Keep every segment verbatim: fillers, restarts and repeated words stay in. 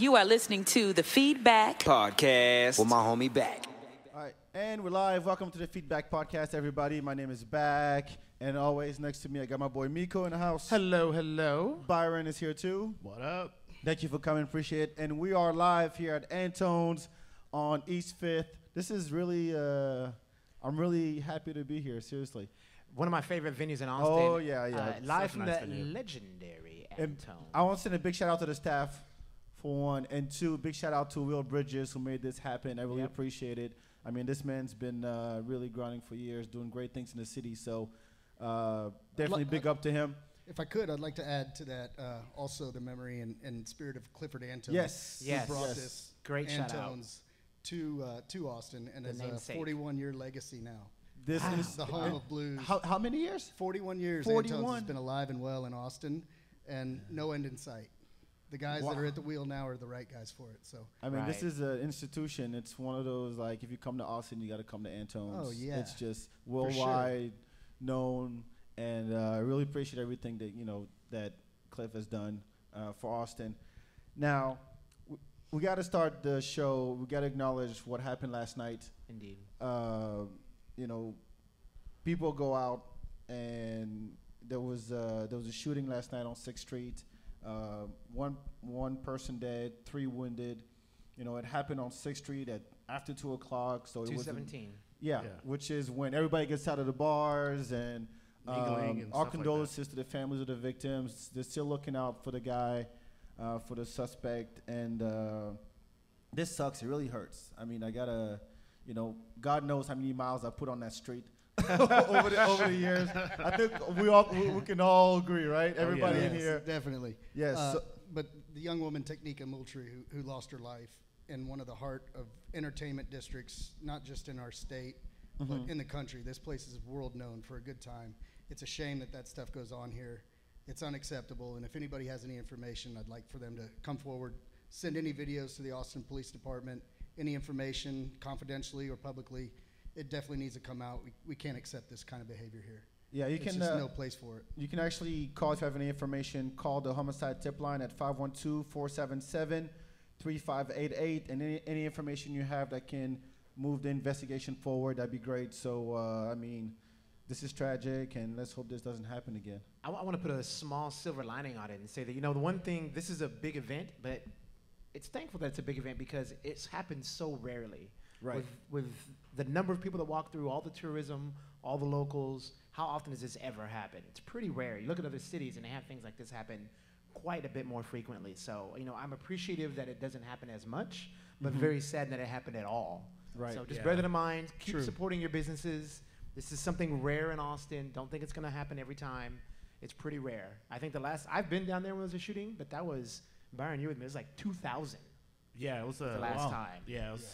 You are listening to The Feedback Podcast with my homie Back. All right, and we're live. Welcome to The Feedback Podcast, everybody. My name is Back, and always next to me, I got my boy Miko in the house. Hello, hello. Byron is here, too. What up? Thank you for coming. Appreciate it. And we are live here at Antone's on East fifth. This is really, uh, I'm really happy to be here, seriously. One of my favorite venues in Austin. Oh, yeah, yeah. Uh, live from nice the venue. Legendary Antone. I want to send a big shout out to the staff, for one. And two, big shout out to Will Bridges, who made this happen. I really yep. appreciate it. I mean, this man's been uh, really grinding for years, doing great things in the city. So uh, definitely big up to him. If I could, I'd like to add to that uh, also the memory and, and spirit of Clifford Antone. Yes. Who yes. brought yes. this great Antone's shout out. To, uh, to Austin, and it's a forty-one-year legacy now. This wow. is the home of blues. How, how many years? forty-one years. forty-one. Antone's has been alive and well in Austin, and no end in sight. The guys wow. that are at the wheel now are the right guys for it. So I mean, right. this is an institution. It's one of those, like, if you come to Austin, you got to come to Antone's. Oh, yeah. It's just worldwide sure. known, and I uh, really appreciate everything that, you know, that Cliff has done uh, for Austin. Now, we got to start the show. We got to acknowledge what happened last night. Indeed. Uh, you know, people go out, and there was uh, there was a shooting last night on sixth Street. Uh, one one person dead, three wounded. You know, it happened on sixth Street at after two o'clock. So two seventeen. Yeah, yeah, which is when everybody gets out of the bars and, um, and our condolences like to the families of the victims. They're still looking out for the guy. Uh, for the suspect, and uh, this sucks. It really hurts. I mean, I gotta, you know, God knows how many miles I put on that street over, the, over the years. I think we all we, we can all agree, right? Everybody oh, yeah. in yes, here, definitely. Yes. Uh, so but the young woman Technica Moultrie, who, who lost her life in one of the heart of entertainment districts, not just in our state, mm-hmm. but in the country. This place is world known for a good time. It's a shame that that stuff goes on here. It's unacceptable, and if anybody has any information, I'd like for them to come forward, send any videos to the Austin Police Department, any information, confidentially or publicly. It definitely needs to come out. We, we can't accept this kind of behavior here. Yeah, you it's can. There's uh, no place for it. You can actually call if you have any information. Call the homicide tip line at five one two, four seven seven, three five eight eight, and any, any information you have that can move the investigation forward, that'd be great. So, uh, I mean, this is tragic, and let's hope this doesn't happen again. I, w I want to put a small silver lining on it and say that, you know, the one thing, this is a big event, but it's thankful that it's a big event because it's happened so rarely. Right. With, with the number of people that walk through, all the tourism, all the locals, how often does this ever happen? It's pretty rare. You look at other cities, and they have things like this happen quite a bit more frequently. So, you know, I'm appreciative that it doesn't happen as much, but mm-hmm. very sad that it happened at all. Right. So just yeah. bear that in mind. Keep True. supporting your businesses. This is something rare in Austin. Don't think it's going to happen every time. It's pretty rare. I think the last, I've been down there when there was a shooting, but that was, Byron, you with me, it was like two thousand. Yeah, it was uh, the last wow. time. Yeah, it was yeah.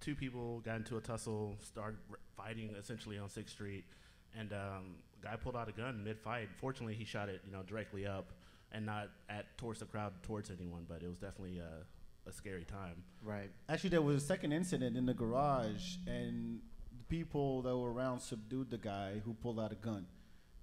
two people got into a tussle, started fighting essentially on sixth Street, and um, a guy pulled out a gun mid-fight. Fortunately, he shot it, you know, directly up and not at towards the crowd, towards anyone, but it was definitely uh, a scary time. Right. Actually, there was a second incident in the garage, and people that were around subdued the guy who pulled out a gun.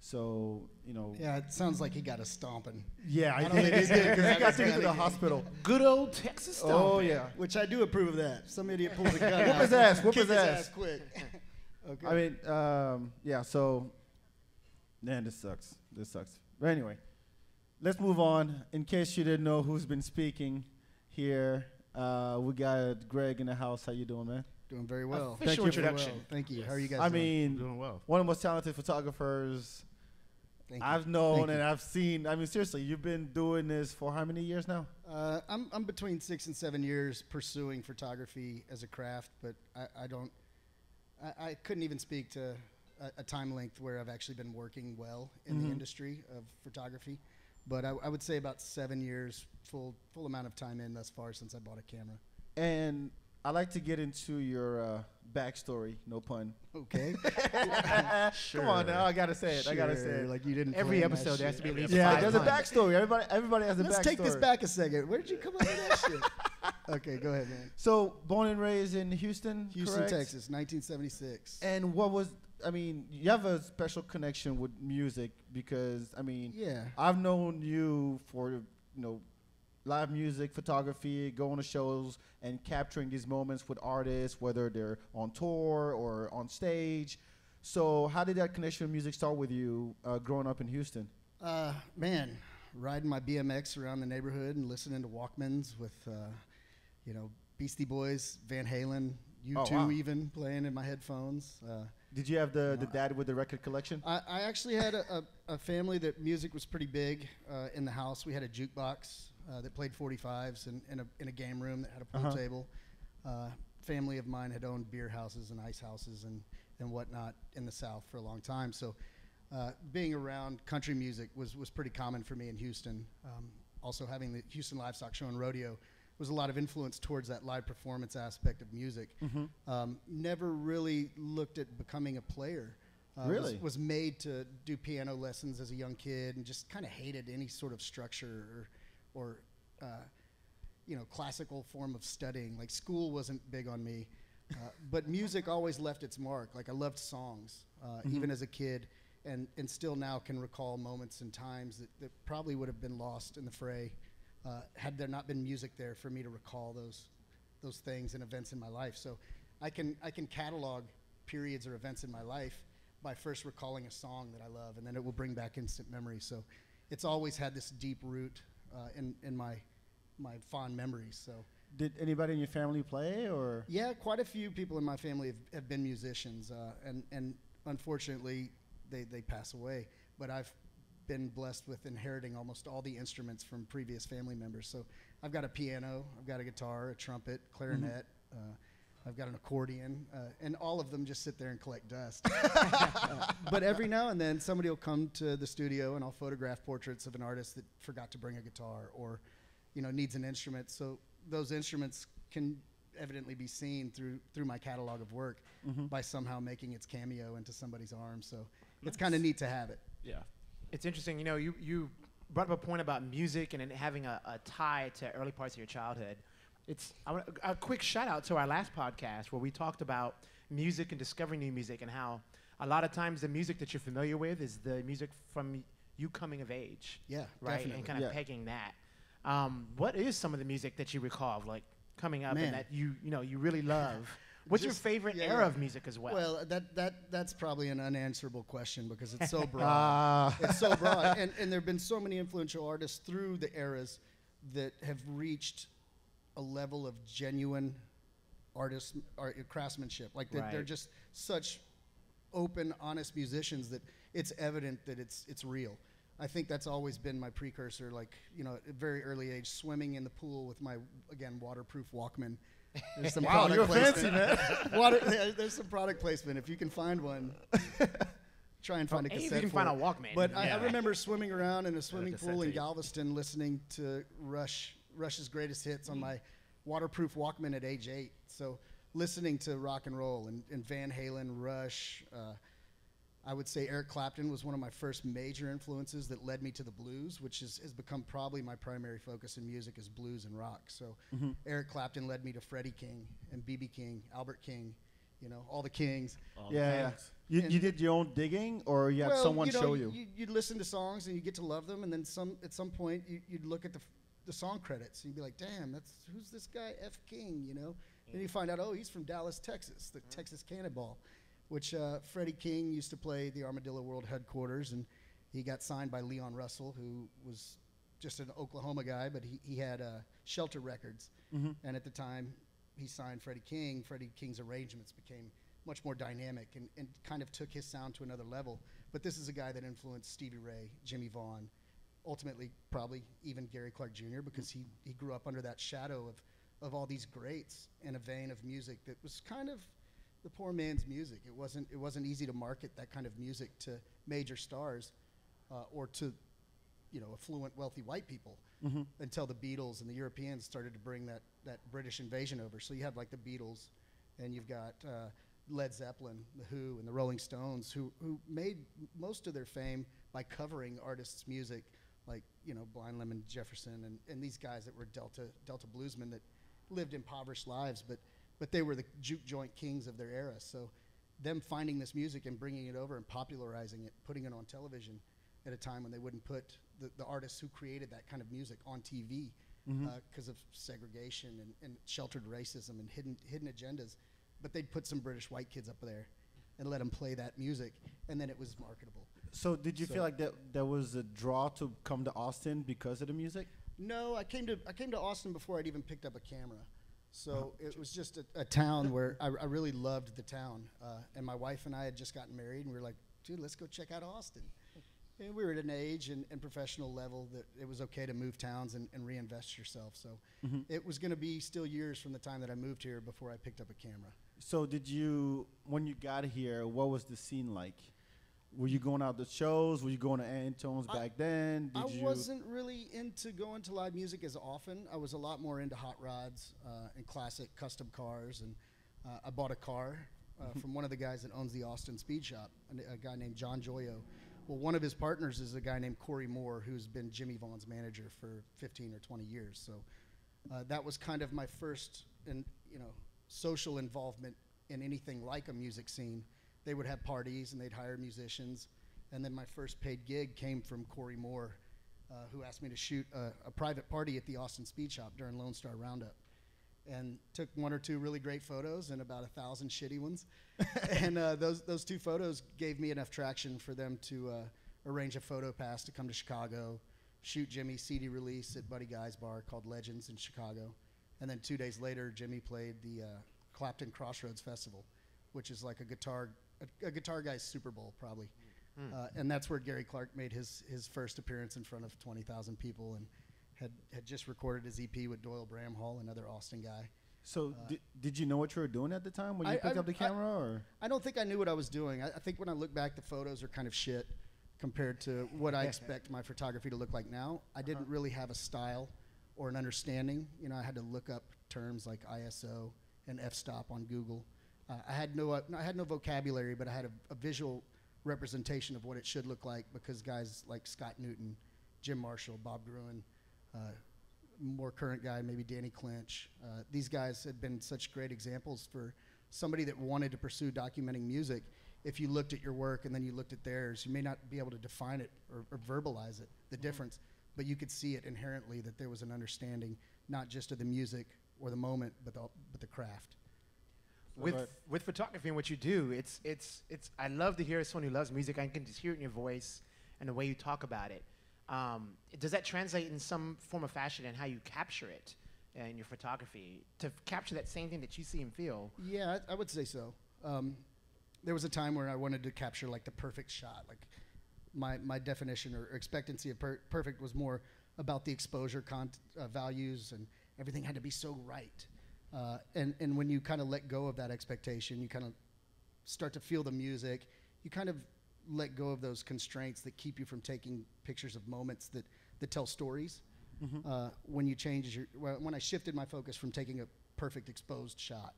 So, you know. Yeah, it sounds like he got a stomping. Yeah, I, I don't think he did, because he got taken to the hospital. Good old Texas stomping. Oh, yeah. Which I do approve of that. Some idiot pulls a gun out. Whoop his ass. Whoop his ass. ass quick. Okay. I mean, um, yeah, so, man, this sucks. This sucks. But anyway, let's move on. In case you didn't know who's been speaking here, uh, we got Greg in the house. How you doing, man? Doing very well. Official Thank introduction. You well. Thank you. Yes. How are you guys I doing? I mean, doing well. One of the most talented photographers Thank I've you. known Thank and you. I've seen. I mean, seriously, you've been doing this for how many years now? Uh, I'm, I'm between six and seven years pursuing photography as a craft, but I, I don't, I, I couldn't even speak to a, a time length where I've actually been working well in mm-hmm. the industry of photography. But I, I would say about seven years, full, full amount of time in thus far since I bought a camera. And I'd like to get into your uh, backstory, no pun. Okay. Sure. Come on now, I gotta say it. Sure. I gotta say it. Like you didn't. Every episode there has to be at least yeah, five there's puns. a backstory. Everybody, everybody has a Let's backstory. Let's take this back a second. Where did you come up with that shit? Okay, go ahead, man. So, born and raised in Houston, Houston, correct? Texas, nineteen seventy-six. And what was? I mean, you have a special connection with music because I mean, yeah, I've known you for you know live music, photography, going to shows, and capturing these moments with artists, whether they're on tour or on stage. So how did that connection with music start with you uh, growing up in Houston? Uh, man, riding my B M X around the neighborhood and listening to Walkmans with, uh, you know, Beastie Boys, Van Halen, U two oh, wow. even playing in my headphones. Uh, Did you have the, the dad with the record collection? I, I actually had a, a, a family that music was pretty big uh, in the house. We had a jukebox uh, that played forty-fives and, and a, in a game room that had a pool uh-huh. table. Uh, family of mine had owned beer houses and ice houses and, and whatnot in the South for a long time. So uh, being around country music was, was pretty common for me in Houston. Um, also having the Houston Livestock Show and Rodeo was a lot of influence towards that live performance aspect of music. Mm-hmm. um, never really looked at becoming a player. Uh, really? Was, was made to do piano lessons as a young kid and just kind of hated any sort of structure or, or uh, you know, classical form of studying. Like, school wasn't big on me. Uh, but music always left its mark. Like, I loved songs, uh, mm-hmm. even as a kid, and, and still now can recall moments and times that, that probably would have been lost in the fray Uh, had there not been music there for me to recall those those things and events in my life. So I can I can catalog periods or events in my life by first recalling a song that I love, and then it will bring back instant memories. So it's always had this deep root uh, in, in my my fond memories. So did anybody in your family play? Or yeah, quite a few people in my family have, have been musicians, uh, and, and unfortunately they, they pass away. But I've been blessed with inheriting almost all the instruments from previous family members. So I've got a piano, I've got a guitar, a trumpet, clarinet, mm-hmm. uh, I've got an accordion, uh, and all of them just sit there and collect dust. uh, but every now and then somebody will come to the studio and I'll photograph portraits of an artist that forgot to bring a guitar or, you know, needs an instrument. So those instruments can evidently be seen through through my catalog of work mm-hmm. by somehow making its cameo into somebody's arm. So nice. It's kind of neat to have it. Yeah. It's interesting, you know, you, you brought up a point about music and, and having a, a tie to early parts of your childhood. It's I wanna, a quick shout out to our last podcast where we talked about music and discovering new music and how a lot of times the music that you're familiar with is the music from you coming of age. Yeah, right, definitely. And kind of yeah. pegging that. Um, what is some of the music that you recall, like coming up Man. and that you you know you really love? What's Just your favorite yeah, era yeah. of music as well? Well, that, that that's probably an unanswerable question because it's so broad. It's so broad. And, and there have been so many influential artists through the eras that have reached a level of genuine artist art, craftsmanship. Like they're, right. they're just such open, honest musicians that it's evident that it's it's real. I think that's always been my precursor. Like, you know, at a very early age, swimming in the pool with my, again, waterproof Walkman. There's some wow, you're placement. fancy, man. Water, there's some product placement. If you can find one, try and find oh, a cassette. If you can find it. a Walkman. But yeah. I, I remember swimming around in a swimming pool in Galveston, listening to Rush, Rush's greatest hits mm-hmm. on my waterproof Walkman at age eight. So listening to rock and roll and, and Van Halen, Rush. Uh, I would say Eric Clapton was one of my first major influences that led me to the blues, which is, has become probably my primary focus in music is blues and rock. So mm-hmm. Eric Clapton led me to Freddie King and B B. King, Albert King, you know, all the Kings. All yeah, the Kings. yeah. You, you did your own digging or you had well, someone you know, show you? you? You'd listen to songs and you get to love them. And then some at some point you, you'd look at the, f the song credits and you'd be like, damn, that's who's this guy F. King, you know? Mm. Then you find out, oh, he's from Dallas, Texas, the mm. Texas Cannonball. Which uh, Freddie King used to play the Armadillo World Headquarters, and he got signed by Leon Russell, who was just an Oklahoma guy, but he, he had uh, Shelter Records. Mm-hmm. And at the time he signed Freddie King, Freddie King's arrangements became much more dynamic and, and kind of took his sound to another level. But this is a guy that influenced Stevie Ray, Jimmie Vaughan, ultimately probably even Gary Clark Junior because he, he grew up under that shadow of, of all these greats in a vein of music that was kind of the poor man's music. It wasn't, it wasn't easy to market that kind of music to major stars uh, or to, you know, affluent, wealthy white people mm-hmm. until the Beatles and the Europeans started to bring that, that British invasion over. So you have like the Beatles and you've got uh, Led Zeppelin, The Who, and the Rolling Stones who, who made most of their fame by covering artists' music like, you know, Blind Lemon Jefferson and, and these guys that were Delta, Delta bluesmen that lived impoverished lives, but but they were the juke joint kings of their era. So them finding this music and bringing it over and popularizing it, putting it on television at a time when they wouldn't put the, the artists who created that kind of music on T V because mm-hmm. uh, of segregation and, and sheltered racism and hidden hidden agendas. But they'd put some British white kids up there and let them play that music, and then it was marketable. So did you so feel like that there was a draw to come to Austin because of the music? No, I came to I came to Austin before I'd even picked up a camera. So oh. it was just a, a town where I, I really loved the town. Uh, and my wife and I had just gotten married, and we were like, dude, let's go check out Austin. And we were at an age and, and professional level that it was okay to move towns and, and reinvest yourself. So mm-hmm. it was going to be still years from the time that I moved here before I picked up a camera. So did you, when you got here, what was the scene like? Were you going out to shows? Were you going to Antone's I back then? Did I you wasn't really into going to live music as often. I was a lot more into hot rods uh, and classic custom cars. And uh, I bought a car uh, from one of the guys that owns the Austin Speed Shop, a, a guy named John Joyo. Well, one of his partners is a guy named Corey Moore, who's been Jimmie Vaughan's manager for fifteen or twenty years. So uh, that was kind of my first in, you know, social involvement in anything like a music scene. They would have parties and they'd hire musicians. And then my first paid gig came from Corey Moore, uh, who asked me to shoot a, a private party at the Austin Speed Shop during Lone Star Roundup. And took one or two really great photos and about a thousand shitty ones. And uh, those, those two photos gave me enough traction for them to uh, arrange a photo pass to come to Chicago, shoot Jimmie's C D release at Buddy Guy's bar called Legends in Chicago. And then two days later, Jimmie played the uh, Clapton Crossroads Festival, which is like a guitar A, a guitar guy's Super Bowl, probably. Mm. Uh, and that's where Gary Clark made his his first appearance in front of twenty thousand people and had, had just recorded his E P with Doyle Bramhall, another Austin guy. So uh, did, did you know what you were doing at the time when I, you picked I, up the camera? I, or? I don't think I knew what I was doing. I, I think when I look back, the photos are kind of shit compared to what I expect my photography to look like now. I uh-huh. didn't really have a style or an understanding. You know, I had to look up terms like I S O and f-stop on Google. Uh, I had no uh, I had no vocabulary, but I had a, a visual representation of what it should look like because guys like Scott Newton, Jim Marshall, Bob Gruen, uh, more current guy, maybe Danny Clinch. Uh, these guys had been such great examples for somebody that wanted to pursue documenting music. If you looked at your work and then you looked at theirs, you may not be able to define it or, or verbalize it, the mm-hmm. difference, but you could see it inherently that there was an understanding not just of the music or the moment, but the, but the craft. With right. with photography and what you do, it's it's it's. I love to hear someone who loves music. I can just hear it in your voice and the way you talk about it. Um, does that translate in some form or fashion in how you capture it uh, in your photography to capture that same thing that you see and feel? Yeah, I, I would say so. Um, there was a time where I wanted to capture like the perfect shot. Like my my definition or expectancy of per perfect was more about the exposure con uh, values and everything had to be so right. Uh, and, and when you kind of let go of that expectation, you kind of start to feel the music, you kind of let go of those constraints that keep you from taking pictures of moments that, that tell stories. Mm-hmm. uh, when you change your, well, when I shifted my focus from taking a perfect exposed shot,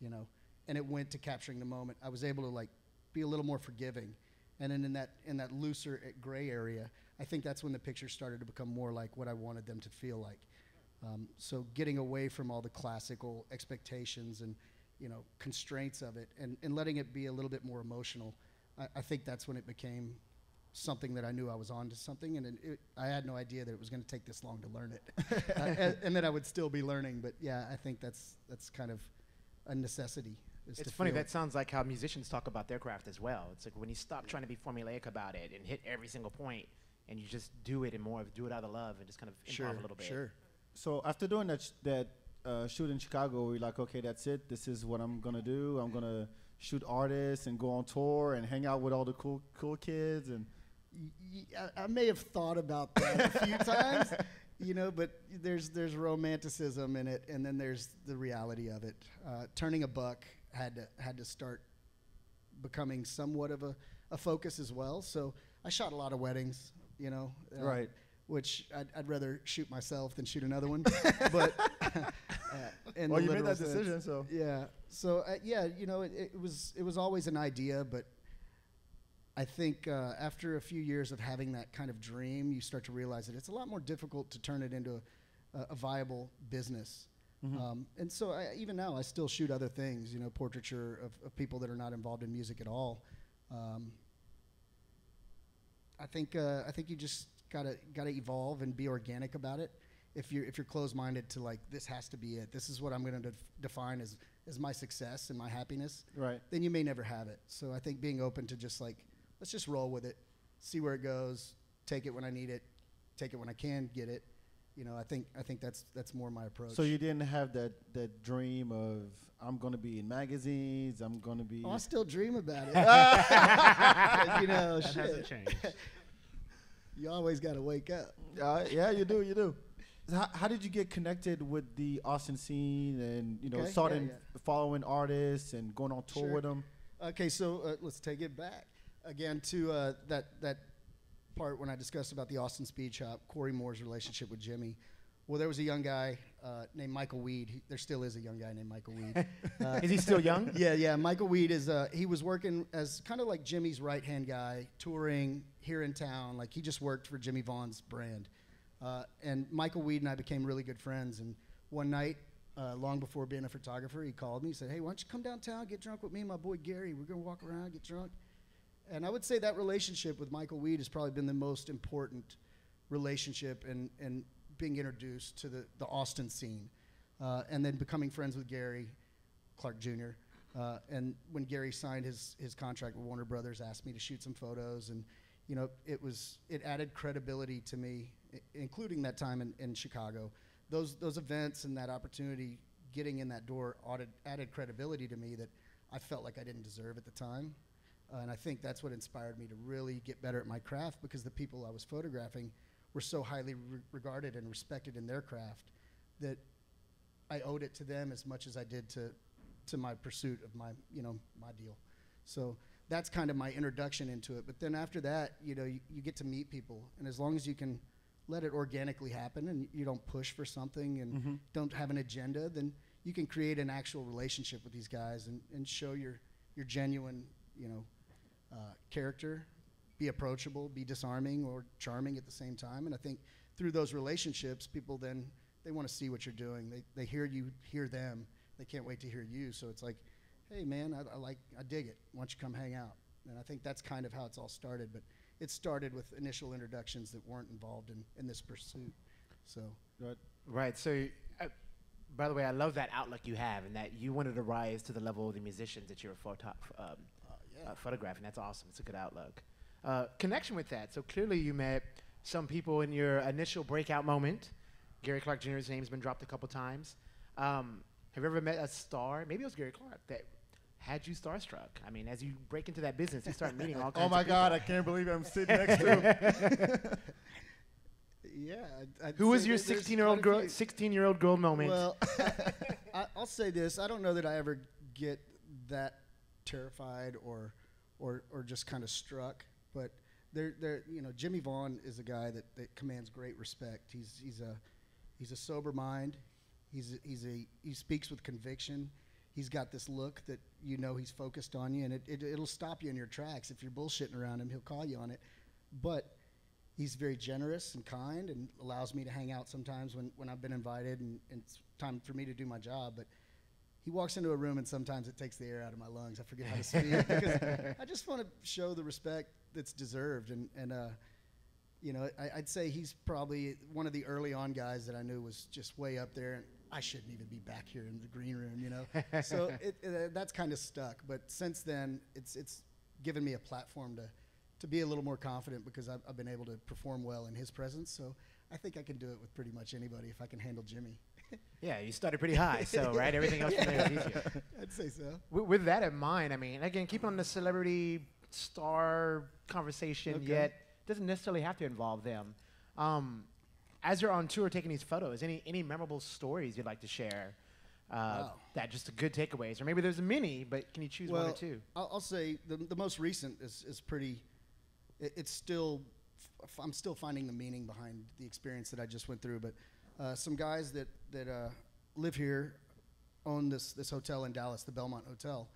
you know, and it went to capturing the moment, I was able to like be a little more forgiving. And then in that, in that looser gray area, I think that's when the pictures started to become more like what I wanted them to feel like. So getting away from all the classical expectations and, you know, constraints of it and, and letting it be a little bit more emotional, I, I think that's when it became something that I knew I was on to something. And it, it, I had no idea that it was going to take this long to learn it. uh, and, and that I would still be learning. But, yeah, I think that's, that's kind of a necessity. It's funny, that sounds like how musicians talk about their craft as well. It's like when you stop trying to be formulaic about it and hit every single point and you just do it and more of do it out of love and just kind of improv a little bit. Sure. So after doing that, sh that uh, shoot in Chicago, we're like, okay, that's it. This is what I'm going to do. I'm going to shoot artists and go on tour and hang out with all the cool cool kids. And y y I may have thought about that a few times, you know, but there's, there's romanticism in it, and then there's the reality of it. Uh, turning a buck had to, had to start becoming somewhat of a, a focus as well. So I shot a lot of weddings, you know. Uh, right. Which I'd, I'd rather shoot myself than shoot another one. But uh, and well, you made that decision, sense. So yeah. So uh, yeah, you know, it, it was it was always an idea, but I think uh, after a few years of having that kind of dream, you start to realize that it's a lot more difficult to turn it into a, a viable business. Mm-hmm. um, and so I, even now, I still shoot other things, you know, portraiture of, of people that are not involved in music at all. Um, I think uh, I think you just gotta gotta evolve and be organic about it if you're if you're closed-minded to like, this has to be it, this is what I'm going to def- define as as my success and my happiness, right, then you may never have it. So I think being open to just like, let's just roll with it, see where it goes, take it when I need it, take it when I can get it. You know, I think I think that's that's more my approach. So you didn't have that, that dream of, I'm going to be in magazines, I'm going to be... Oh, I still dream about it. You know, that shit. That hasn't changed. You always got to wake up. Uh, yeah, you do, you do. How, how did you get connected with the Austin scene and, you know, okay, starting yeah, yeah. following artists and going on tour sure. with them? Okay, so uh, let's take it back again to uh, that that part when I discussed about the Austin Speed Shop, Corey Moore's relationship with Jimmie. Well, there was a young guy uh, named Michael Weed. He, there still is a young guy named Michael Weed. Uh, is he still young? Yeah, yeah. Michael Weed is, uh, he was working as kind of like Jimmie's right-hand guy, touring here in town. Like, he just worked for Jimmie Vaughan's brand. Uh, and Michael Weed and I became really good friends. And one night, uh, long before being a photographer, he called me. He said, hey, why don't you come downtown, get drunk with me and my boy Gary. We're going to walk around, get drunk. And I would say that relationship with Michael Weed has probably been the most important relationship and and being introduced to the, the Austin scene. Uh, and then becoming friends with Gary Clark Junior Uh, and when Gary signed his his contract with Warner Brothers, asked me to shoot some photos. And, you know, it was it added credibility to me, I- including that time in, in Chicago. Those those events and that opportunity, getting in that door, added, added credibility to me that I felt like I didn't deserve at the time. Uh, and I think that's what inspired me to really get better at my craft, because the people I was photographing were so highly re- regarded and respected in their craft that I owed it to them as much as I did to to my pursuit of my, you know, my deal. So that's kind of my introduction into it. But then after that, you know, you, you get to meet people. And as long as you can let it organically happen and you don't push for something and mm-hmm. don't have an agenda, then you can create an actual relationship with these guys and, and show your, your genuine, you know, uh, character. Be approachable, be disarming or charming at the same time. And I think through those relationships, people then, they want to see what you're doing. They they hear you, hear them. They can't wait to hear you. So it's like, hey, man, I, I like, I dig it. Why don't you come hang out? And I think that's kind of how it's all started. But it started with initial introductions that weren't involved in, in this pursuit. So right. right. So, uh, by the way, I love that outlook you have and that you wanted to rise to the level of the musicians that you were photo- um, uh, yeah. uh, photographing. That's awesome. It's a good outlook. Uh, connection with that. So clearly you met some people in your initial breakout moment. Gary Clark Junior's name's been dropped a couple times. Um, have you ever met a star? Maybe it was Gary Clark that had you starstruck. I mean, as you break into that business, you start meeting all kinds of people. Oh, my God, I can't believe I'm sitting next to him. Yeah. I'd, I'd Who was your sixteen-year-old girl, sixteen-year-old girl moment? Well, I, I'll say this. I don't know that I ever get that terrified or, or, or just kind of struck. But they're, they're, you know, Jimmie Vaughan is a guy that, that commands great respect. He's he's a he's a sober mind. He's a, he's a he speaks with conviction. He's got this look that you know he's focused on you, and it, it it'll stop you in your tracks if you're bullshitting around him. He'll call you on it. But he's very generous and kind, and allows me to hang out sometimes when, when I've been invited and, and it's time for me to do my job. But he walks into a room, and sometimes it takes the air out of my lungs. I forget how to speak because I just want to show the respect that's deserved, and and uh, you know, I, I'd say he's probably one of the early on guys that I knew was just way up there, and I shouldn't even be back here in the green room, you know. So it, uh, that's kind of stuck. But since then, it's it's given me a platform to, to be a little more confident because I've, I've been able to perform well in his presence. So I think I can do it with pretty much anybody if I can handle Jimmie. Yeah, you started pretty high, so, right? Everything else from there is easier. I'd say so. W- with that in mind, I mean, again, keep on the celebrity star conversation, okay. Yet doesn't necessarily have to involve them. Um, as you're on tour taking these photos, any any memorable stories you'd like to share? Uh, wow. That just the good takeaways, or maybe there's many, but can you choose well, one or two? I'll, I'll say the the most recent is is pretty. It, it's still, f- I'm still finding the meaning behind the experience that I just went through. But uh, some guys that that uh, live here own this this hotel in Dallas, the Belmont Hotel.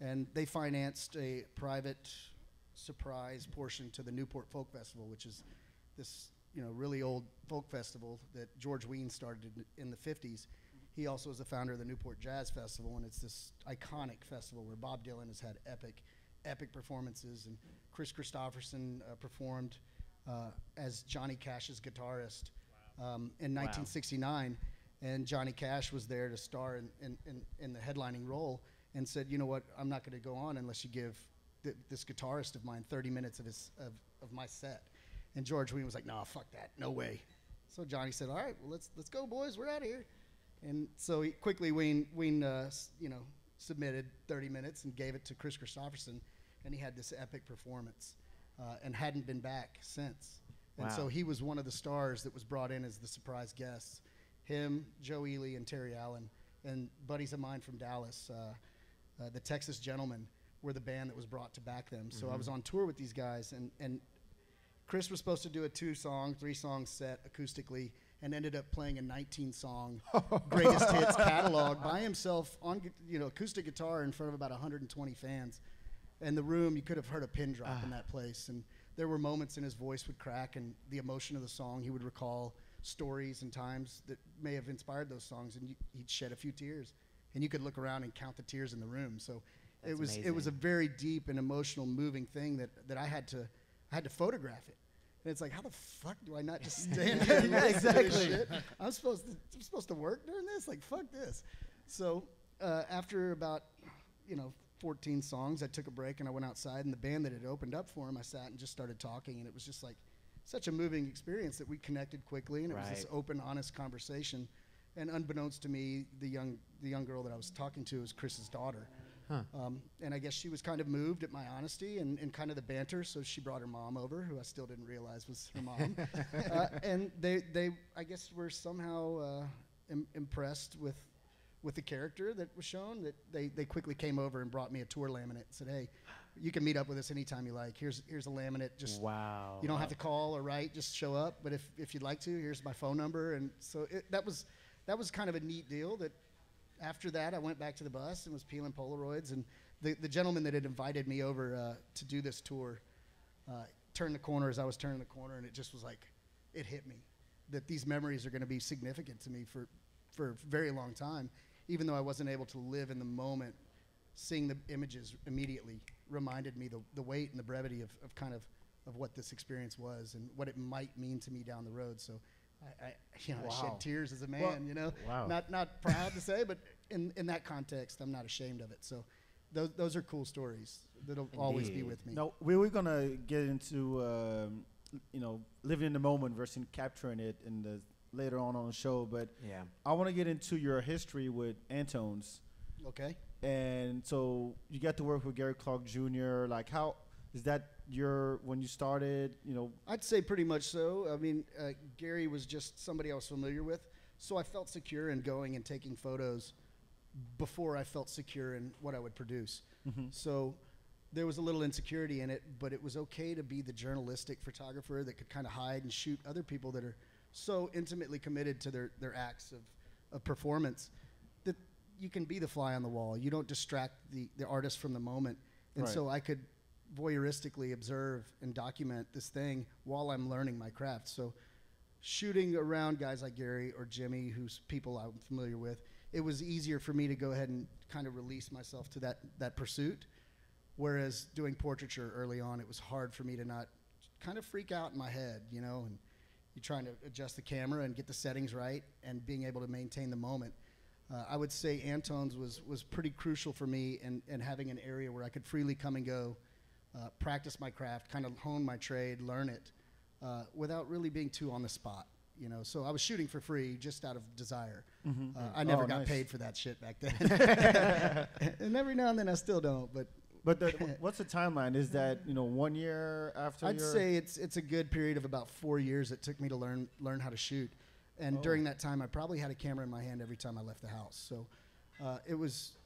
And they financed a private surprise portion to the Newport Folk Festival, which is this, you know, really old folk festival that George Wein started in the fifties. He also is the founder of the Newport Jazz Festival, and it's this iconic festival where Bob Dylan has had epic, epic performances, and Chris Kristofferson uh, performed uh, as Johnny Cash's guitarist. Wow. um, in nineteen sixty-nine. Wow. And Johnny Cash was there to star in, in, in, in the headlining role and said, you know what, I'm not going to go on unless you give th this guitarist of mine thirty minutes of, his, of, of my set. And George Wein was like, no, nah, fuck that, no way. So Johnny said, all right, well, let's, let's go, boys, we're out of here. And so he quickly Wein, Wein uh, you know, submitted thirty minutes and gave it to Chris Kristofferson, and he had this epic performance uh, and hadn't been back since. Wow. And so he was one of the stars that was brought in as the surprise guests. Him, Joe Ely, and Terry Allen, and buddies of mine from Dallas, uh, uh, the Texas Gentlemen, were the band that was brought to back them. Mm-hmm. So I was on tour with these guys, and, and Chris was supposed to do a two-song, three-song set acoustically, and ended up playing a nineteen-song greatest hits catalog by himself on you know acoustic guitar in front of about one hundred twenty fans. And the room, you could have heard a pin drop uh. in that place. And there were moments in his voice would crack, and the emotion of the song, he would recall stories and times that may have inspired those songs, and you, he'd shed a few tears. And you could look around and count the tears in the room. So That's it was amazing. It was a very deep and emotional, moving thing that that I had to I had to photograph it. And it's like, how the fuck do I not just stand here and yeah, exactly. this shit? I'm supposed to, I'm supposed to work during this? Like, fuck this. So uh, after about, you know, fourteen songs, I took a break and I went outside, and the band that had opened up for him, I sat and just started talking, and it was just like such a moving experience that we connected quickly, and it right. was this open, honest conversation. And unbeknownst to me, the young, the young girl that I was talking to was Chris's daughter. Huh. Um, and I guess she was kind of moved at my honesty and, and kind of the banter, so she brought her mom over, who I still didn't realize was her mom. uh, and they, they, I guess, were somehow uh, im impressed with, with the character that was shown. That they, they quickly came over and brought me a tour laminate and said, "Hey, you can meet up with us anytime you like. Here's, here's a laminate. Just wow. you don't wow. have to call or write. Just show up. But if, if you'd like to, here's my phone number." And so it, that was, that was kind of a neat deal. That. After that, I went back to the bus and was peeling Polaroids, and the, the gentleman that had invited me over uh, to do this tour uh, turned the corner as I was turning the corner, and it just was like, it hit me, that these memories are going to be significant to me for, for a very long time, even though I wasn't able to live in the moment. Seeing the images immediately reminded me the, the weight and the brevity of, of kind of, of what this experience was and what it might mean to me down the road. So. I, you know, wow. I shed tears as a man, well, you know, wow. not not proud to say, but in, in that context, I'm not ashamed of it. So those, those are cool stories that'll Indeed. Always be with me. Now, we were going to get into, um, you know, living in the moment versus capturing it in the later on on the show. But yeah. I want to get into your history with Antone's. Okay. And so you got to work with Gary Clark Junior Like, how is that? Your when you started, you know, I'd say pretty much so. I mean, uh, Gary was just somebody I was familiar with, so I felt secure in going and taking photos before I felt secure in what I would produce. Mm-hmm. So there was a little insecurity in it, but it was okay to be the journalistic photographer that could kind of hide and shoot other people that are so intimately committed to their their acts of, of performance that you can be the fly on the wall. You don't distract the the artist from the moment, and right. so I could voyeuristically observe and document this thing while I'm learning my craft. So shooting around guys like Gary or Jimmy, who's people I'm familiar with, it was easier for me to go ahead and kind of release myself to that, that pursuit. Whereas doing portraiture early on, it was hard for me to not kind of freak out in my head, you know, and you're trying to adjust the camera and get the settings right and being able to maintain the moment. Uh, I would say Antone's was, was pretty crucial for me and, and having an area where I could freely come and go, Uh, practice my craft, kind of hone my trade, learn it, uh, without really being too on the spot, you know. So I was shooting for free just out of desire. Mm-hmm. uh, I never oh, got nice. paid for that shit back then. And every now and then I still don't. But but the, what's the timeline? Is that, you know, one year after? I'd say it's it's a good period of about four years it took me to learn learn how to shoot. And oh. during that time, I probably had a camera in my hand every time I left the house. So uh, it was,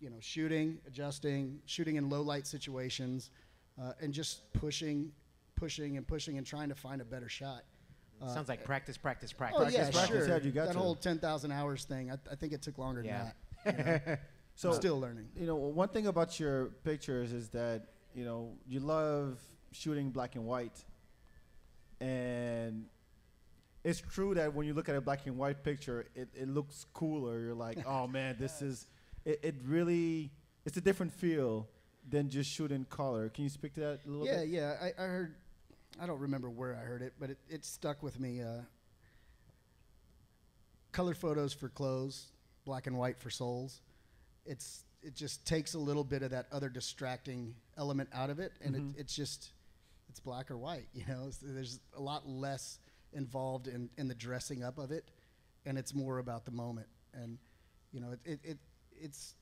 you know, shooting, adjusting, shooting in low light situations. Uh, and just pushing, pushing, and pushing, and trying to find a better shot. Uh, Sounds like practice, practice, practice. Oh, yeah, practice, sure. Practice you got that to. whole ten thousand hours thing, I, th I think it took longer yeah. than that. You know? So I'm still learning. You know, one thing about your pictures is that, you know, you love shooting black and white. And it's true that when you look at a black and white picture, it, it looks cooler. You're like, oh, man, this is, it, it really, it's a different feel than just shooting color. Can you speak to that a little yeah, bit? Yeah, yeah. I, I heard, I don't remember where I heard it, but it, it stuck with me. Uh, color photos for clothes, black and white for souls. It's it just takes a little bit of that other distracting element out of it, and mm-hmm. it, it's just it's black or white, you know. So there's a lot less involved in, in the dressing up of it, and it's more about the moment. And you know, it it, it it's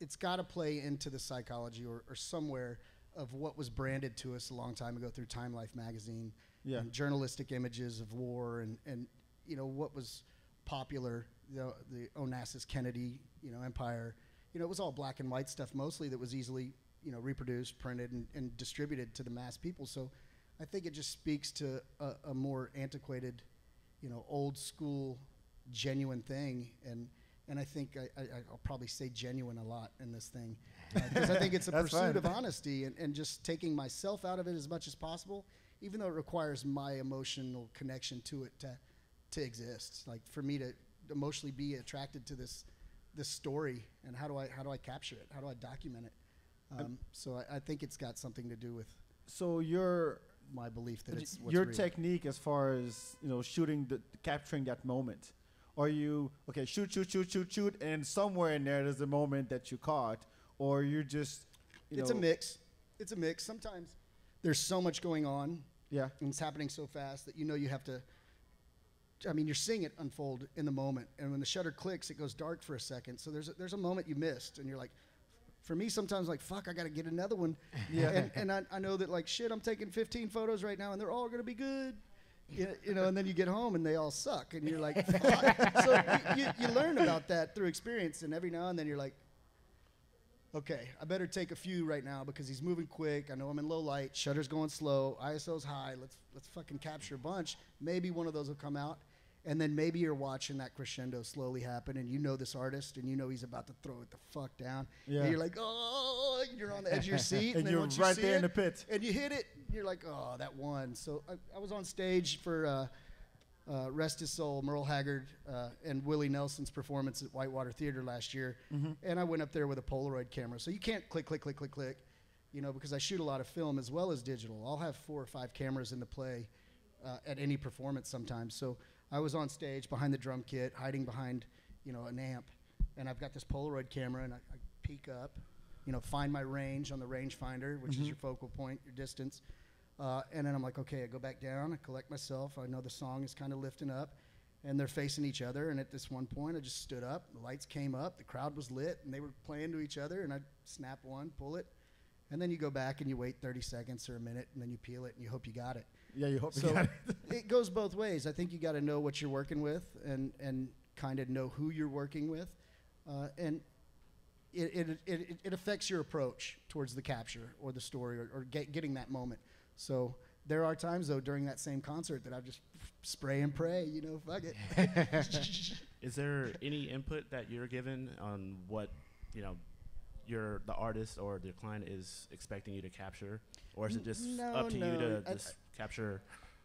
it's got to play into the psychology or, or somewhere of what was branded to us a long time ago through Time Life magazine, yeah. and journalistic images of war and and you know what was popular, you know, the Onassis Kennedy, you know, empire. You know, it was all black and white stuff mostly that was easily, you know, reproduced, printed, and, and distributed to the mass people. So I think it just speaks to a, a more antiquated, you know, old school, genuine thing. And and I think I, I, I'll probably say genuine a lot in this thing. Because uh, I think it's a pursuit fine. of honesty and, and just taking myself out of it as much as possible, even though it requires my emotional connection to it to to exist. Like for me to emotionally be attracted to this this story, and how do I how do I capture it? How do I document it? Um, so I, I think it's got something to do with so your my belief that it's what's your real. technique as far as you know shooting the capturing that moment. Are you okay? Shoot, shoot, shoot, shoot, shoot, and somewhere in there there's the moment that you caught, or you're just you it's know a mix. It's a mix. Sometimes there's so much going on, yeah, and it's happening so fast that you know you have to. I mean, you're seeing it unfold in the moment, and when the shutter clicks, it goes dark for a second. So there's a, there's a moment you missed, and you're like. For me, sometimes like fuck, I gotta get another one. Yeah, and, and I, I know that like shit, I'm taking fifteen photos right now, and they're all gonna be good, you, you know. And then you get home, and they all suck, and you're like, fuck. So you, you, you learn about that through experience, and every now and then you're like, okay, I better take a few right now because he's moving quick. I know I'm in low light, shutter's going slow, I S O's high. Let's let's fucking capture a bunch. Maybe one of those will come out. And then maybe you're watching that crescendo slowly happen, and you know this artist, and you know he's about to throw it the fuck down. Yeah. And you're like, oh, and you're on the edge of your seat. and, and then you're once right you see there it, in the pit. And you hit it, and you're like, oh, that one. So I, I was on stage for uh, uh, Rest His Soul, Merle Haggard, uh, and Willie Nelson's performance at Whitewater Theater last year. Mm-hmm. And I went up there with a Polaroid camera. So you can't click, click, click, click, click, you know, because I shoot a lot of film as well as digital. I'll have four or five cameras in the play uh, at any performance sometimes. So I was on stage behind the drum kit, hiding behind, you know, an amp, and I've got this Polaroid camera, and I, I peek up, you know, find my range on the range finder, which mm-hmm. is your focal point, your distance, uh, and then I'm like, okay, I go back down, I collect myself, I know the song is kind of lifting up, and they're facing each other, and at this one point, I just stood up, the lights came up, the crowd was lit, and they were playing to each other, and I'd snap one, pull it, and then you go back and you wait thirty seconds or a minute, and then you peel it, and you hope you got it. Yeah, you hope so you got it. It goes both ways. I think you got to know what you're working with, and, and kind of know who you're working with, uh, and it it, it it affects your approach towards the capture or the story or, or get, getting that moment. So there are times though during that same concert that I just spray and pray, you know, fuck it. Is there any input that you're given on what you know? Your the artist or the client is expecting you to capture, or is it just no, up to no. you to I just capture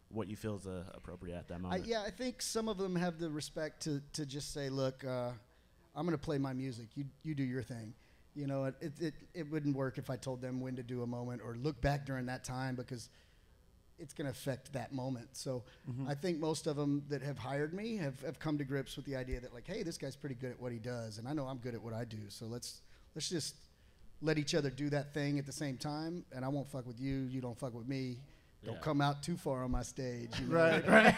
what you feel is uh, appropriate at that moment? I, yeah, I think some of them have the respect to to just say, look, uh, I'm gonna play my music. You you do your thing. You know, it, it it it wouldn't work if I told them when to do a moment or look back during that time because it's gonna affect that moment. So mm-hmm. I think most of them that have hired me have have come to grips with the idea that like, hey, this guy's pretty good at what he does, and I know I'm good at what I do. So let's Let's just let each other do that thing at the same time, and I won't fuck with you. You don't fuck with me. Don't yeah. come out too far on my stage. You know? Right, right.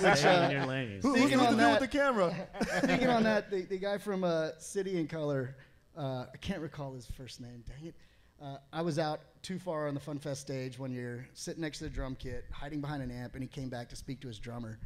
Which, uh, in your lane. Who, who's going to do with the camera? Speaking on that, the, the guy from uh, City and Color, uh, I can't recall his first name. Dang it. Uh, I was out too far on the Fun Fest stage one year, sitting next to the drum kit, hiding behind an amp, and he came back to speak to his drummer.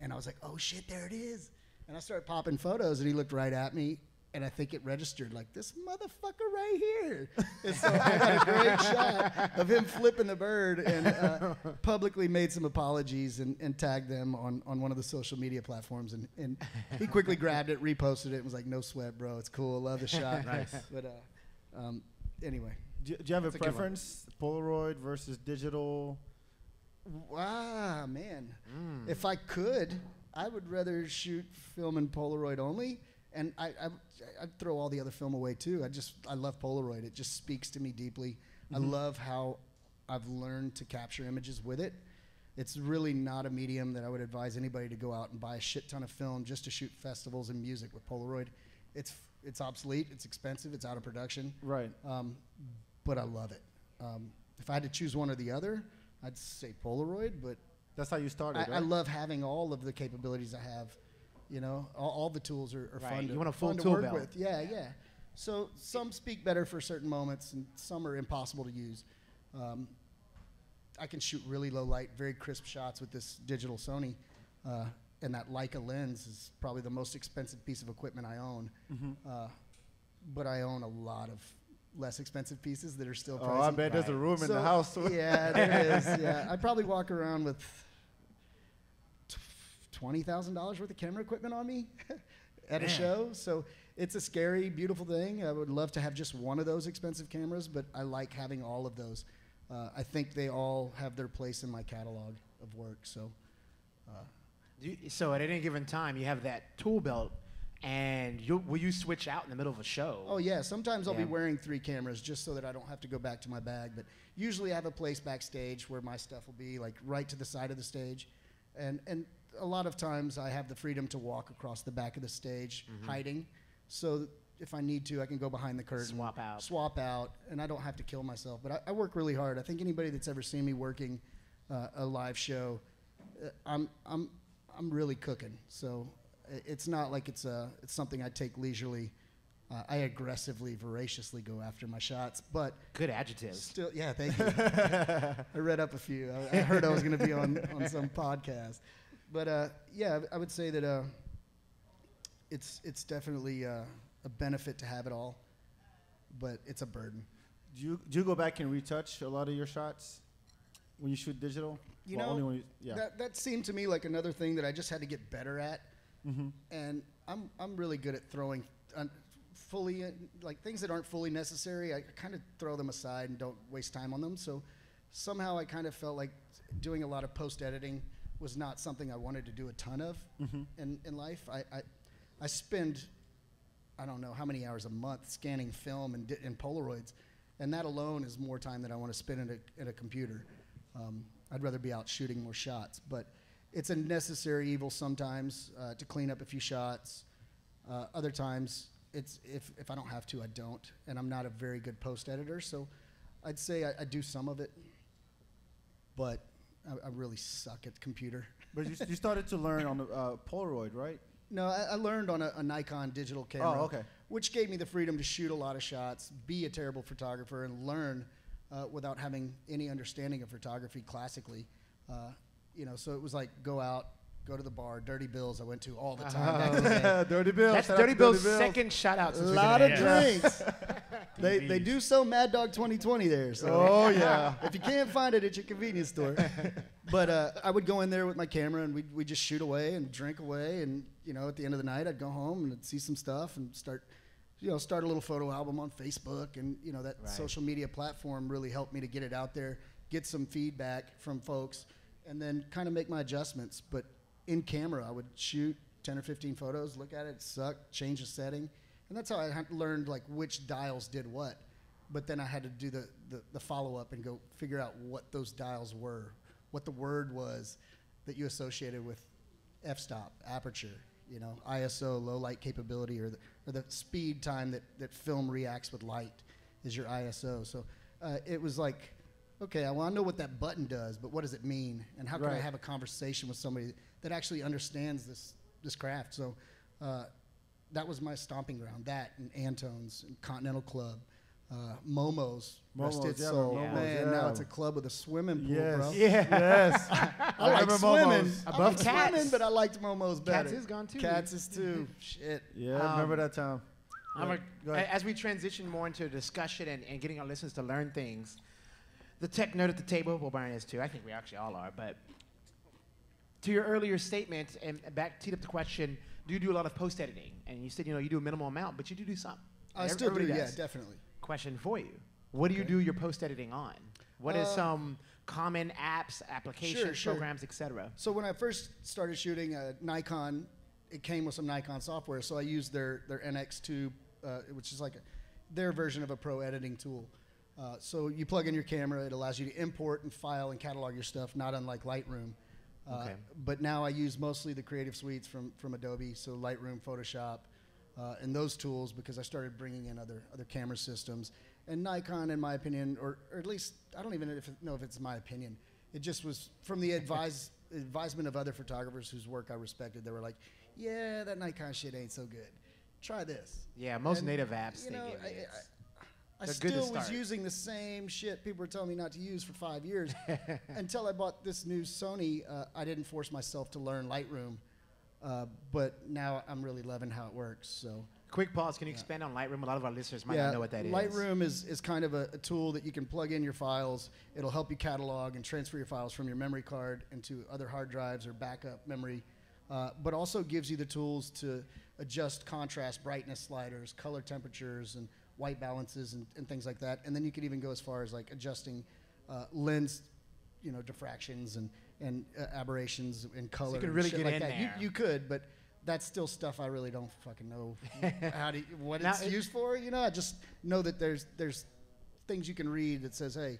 And I was like, oh, shit, there it is. And I started popping photos, and he looked right at me. And I think it registered like this motherfucker right here. And so I had a great shot of him flipping the bird and uh, publicly made some apologies and, and tagged them on, on one of the social media platforms. And, and he quickly grabbed it, reposted it, and was like, no sweat, bro. It's cool. Love the shot. Nice. But uh, um, anyway. Do you, do you have That's a preference? A Polaroid versus digital? Wow, man. Mm. If I could, I would rather shoot film and Polaroid only. And I, I, I'd throw all the other film away too. I just, I love Polaroid. It just speaks to me deeply. Mm-hmm. I love how I've learned to capture images with it. It's really not a medium that I would advise anybody to go out and buy a shit ton of film just to shoot festivals and music with Polaroid. It's it's obsolete, it's expensive, it's out of production. Right. Um, but I love it. Um, if I had to choose one or the other, I'd say Polaroid, but... That's how you started, I, right? I love having all of the capabilities I have. You know, all, all the tools are, are right. fun to, you want a full fun tool to work belt. With. Yeah, yeah. So some speak better for certain moments, and some are impossible to use. Um, I can shoot really low light, very crisp shots with this digital Sony, uh, and that Leica lens is probably the most expensive piece of equipment I own. Mm-hmm. uh, but I own a lot of less expensive pieces that are still pricey. Oh, I bet right. there's a room so in the house. Yeah, there is. Yeah, I probably walk around with twenty thousand dollars worth of camera equipment on me at Man. A show. So it's a scary, beautiful thing. I would love to have just one of those expensive cameras, but I like having all of those. Uh, I think they all have their place in my catalog of work. So uh, you, so at any given time, you have that tool belt, and you'll, will you switch out in the middle of a show? Oh, yeah. Sometimes yeah. I'll be wearing three cameras just so that I don't have to go back to my bag. But usually I have a place backstage where my stuff will be, like, right to the side of the stage. And, and a lot of times I have the freedom to walk across the back of the stage, mm-hmm. hiding. So if I need to, I can go behind the curtain. Swap out. Swap out, and I don't have to kill myself. But I, I work really hard. I think anybody that's ever seen me working uh, a live show, uh, I'm I'm I'm really cooking. So it's not like it's a it's something I take leisurely. Uh, I aggressively, voraciously go after my shots, but good adjectives. Still, yeah, thank you. I read up a few. I, I heard I was going to be on on some podcast, but uh, yeah, I would say that uh, it's it's definitely. Uh, A benefit to have it all, but it's a burden. Do you do you go back and retouch a lot of your shots when you shoot digital? You well, know, only when you, yeah. that that seemed to me like another thing that I just had to get better at. Mm-hmm. And I'm I'm really good at throwing un- fully in, like things that aren't fully necessary. I kind of throw them aside and don't waste time on them. So somehow I kind of felt like doing a lot of post editing was not something I wanted to do a ton of mm-hmm. in in life. I I, I spend. I don't know how many hours a month scanning film and, di- and Polaroids, and that alone is more time than I want to spend in a, in a computer. Um, I'd rather be out shooting more shots, but it's a necessary evil sometimes uh, to clean up a few shots. Uh, other times, it's if, if I don't have to, I don't, and I'm not a very good post editor, so I'd say I, I do some of it, but I, I really suck at computer. But you, you started to learn on the uh, Polaroid, right? No, I, I learned on a, a Nikon digital camera, oh, okay. which gave me the freedom to shoot a lot of shots, be a terrible photographer, and learn uh, without having any understanding of photography classically. Uh, you know, so it was like go out, go to the bar, Dirty Bills. I went to all the time. Uh-huh. Dirty Bills. That's Dirty Bill's Dirty Bills. Second shout out. A lot of drinks. they they do so Mad Dog twenty twenty there. So oh yeah. If you can't find it at your convenience store. But uh, I would go in there with my camera and we'd, we'd just shoot away and drink away. And, you know, at the end of the night, I'd go home and I'd see some stuff and start, you know, start a little photo album on Facebook. And, you know, that right. social media platform really helped me to get it out there, get some feedback from folks, and then kind of make my adjustments. But in camera, I would shoot ten or fifteen photos, look at it, suck, change the setting. And that's how I had learned, like, which dials did what. But then I had to do the, the, the follow-up and go figure out what those dials were, what the word was that you associated with f-stop, aperture, you know, I S O, low light capability, or the, or the speed time that, that film reacts with light is your I S O. So uh, it was like, okay, well, I know what that button does, but what does it mean? And how right. can I have a conversation with somebody that actually understands this this craft? So uh, that was my stomping ground, that and Antone's and Continental Club. Uh, Momo's, Momo's Rest Its yeah, Soul. Yeah. Man, yeah. Now it's a club with a swimming pool, yes. bro. Yeah. Yes. I, I, I like swimming. Momo's. I love Cats. Swimming, but I liked Momo's better. Cats is gone too. Cats is too. Shit. Yeah, um, remember that time. I'm a, as we transition more into discussion and, and getting our listeners to learn things, the tech nerd at the table, well, Brian is too. I think we actually all are. But to your earlier statement, and back teed up the question, do you do a lot of post editing? And you said, you know, you do a minimal amount, but you do do some. I still do, does. Yeah, definitely. Question for you. What do okay. you do your post editing on? What uh, is some common apps, applications, sure, sure. programs, et cetera? So when I first started shooting uh, Nikon, it came with some Nikon software. So I used their their N X two, uh, which is like a, their version of a pro editing tool. Uh, so you plug in your camera, it allows you to import and file and catalog your stuff, not unlike Lightroom. Uh, okay. But now I use mostly the creative suites from, from Adobe, so Lightroom, Photoshop, uh, and those tools, because I started bringing in other, other camera systems. And Nikon, in my opinion, or, or at least, I don't even know if it's my opinion. It just was from the advise, advisement of other photographers whose work I respected. They were like, yeah, that Nikon shit ain't so good. Try this. Yeah, most and native apps, you know, they give you. I still was using the same shit people were telling me not to use for five years until I bought this new Sony. Uh, I didn't force myself to learn Lightroom, uh, but now I'm really loving how it works. So, quick pause. Can you yeah. expand on Lightroom? A lot of our listeners might yeah, not know what that Lightroom is. Lightroom is is kind of a, a tool that you can plug in your files. It'll help you catalog and transfer your files from your memory card into other hard drives or backup memory, uh, but also gives you the tools to adjust contrast, brightness sliders, color temperatures, and white balances and, and things like that. And then you could even go as far as like adjusting uh, lens, you know, diffractions and, and uh, aberrations and color. So you could really get like in that. there. You, you could, but that's still stuff I really don't fucking know how to, what now it's it used for. You know, I just know that there's there's things you can read that says, hey,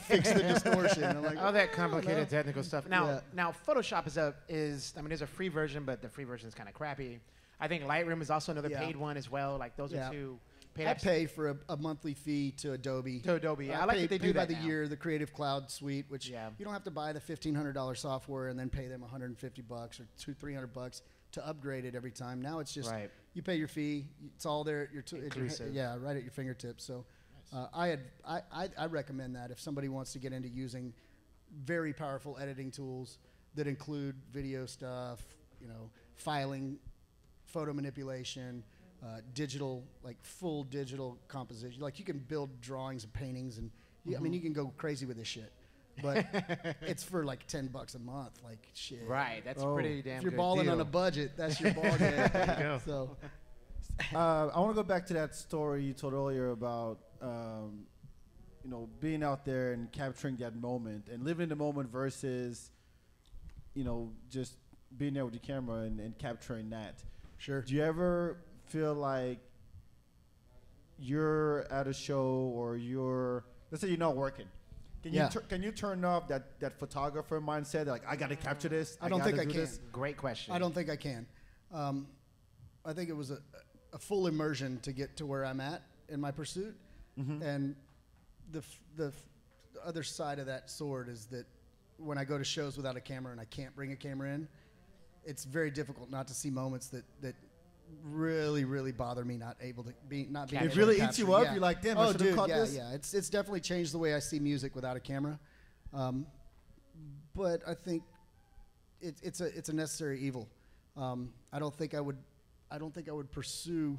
fix the distortion. And I'm like, all that complicated technical stuff. Now, yeah. now Photoshop is a, is, I mean, there's a free version, but the free version is kind of crappy. I think Lightroom is also another yeah. paid one as well. Like those yeah. are two. Paid I apps. pay for a, a monthly fee to Adobe. To Adobe, yeah. Uh, I like pay, that they do that by now. the year, the Creative Cloud Suite, which yeah. you don't have to buy the fifteen hundred dollar software and then pay them one hundred fifty bucks or two, three hundred bucks to upgrade it every time. Now it's just right. you pay your fee. It's all there. Your t Inclusive. Your, yeah, right at your fingertips. So nice. uh, I, had, I, I, I recommend that if somebody wants to get into using very powerful editing tools that include video stuff, you know, filing, photo manipulation, Uh, digital, like full digital composition. Like you can build drawings and paintings, and you, mm-hmm. I mean you can go crazy with this shit. But it's for like ten bucks a month. Like shit. Right. That's oh, pretty damn. If you're good balling deal. on a budget, that's your ball game. Go. So, uh, I want to go back to that story you told earlier about, um, you know, being out there and capturing that moment and living in the moment versus, you know, just being there with your camera and, and capturing that. Sure. Do you ever feel like you're at a show or you're, let's say you're not working. Can yeah. you can you turn off that, that photographer mindset? Like, I got to capture this. I, I don't think do I can. This? Great question. I don't think I can. Um, I think it was a, a full immersion to get to where I'm at in my pursuit. Mm-hmm. And the, f the f other side of that sword is that when I go to shows without a camera and I can't bring a camera in, it's very difficult not to see moments that, that really, really bother me. Not able to be, not being. It able really to eats you up. Yeah. You're like, damn, oh, I should have caught yeah, this. Yeah, it's it's definitely changed the way I see music without a camera. Um, but I think it's it's a it's a necessary evil. Um, I don't think I would, I don't think I would pursue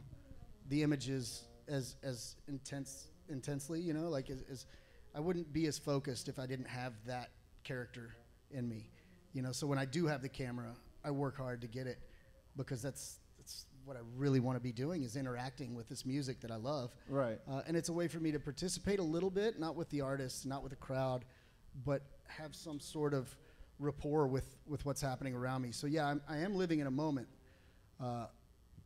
the images as as intense intensely. You know, like as, as I wouldn't be as focused if I didn't have that character in me. You know, so when I do have the camera, I work hard to get it because that's. What I really want to be doing is interacting with this music that I love. Right. Uh, and it's a way for me to participate a little bit, not with the artists, not with the crowd, but have some sort of rapport with, with what's happening around me. So yeah, I'm, I am living in a moment. Uh,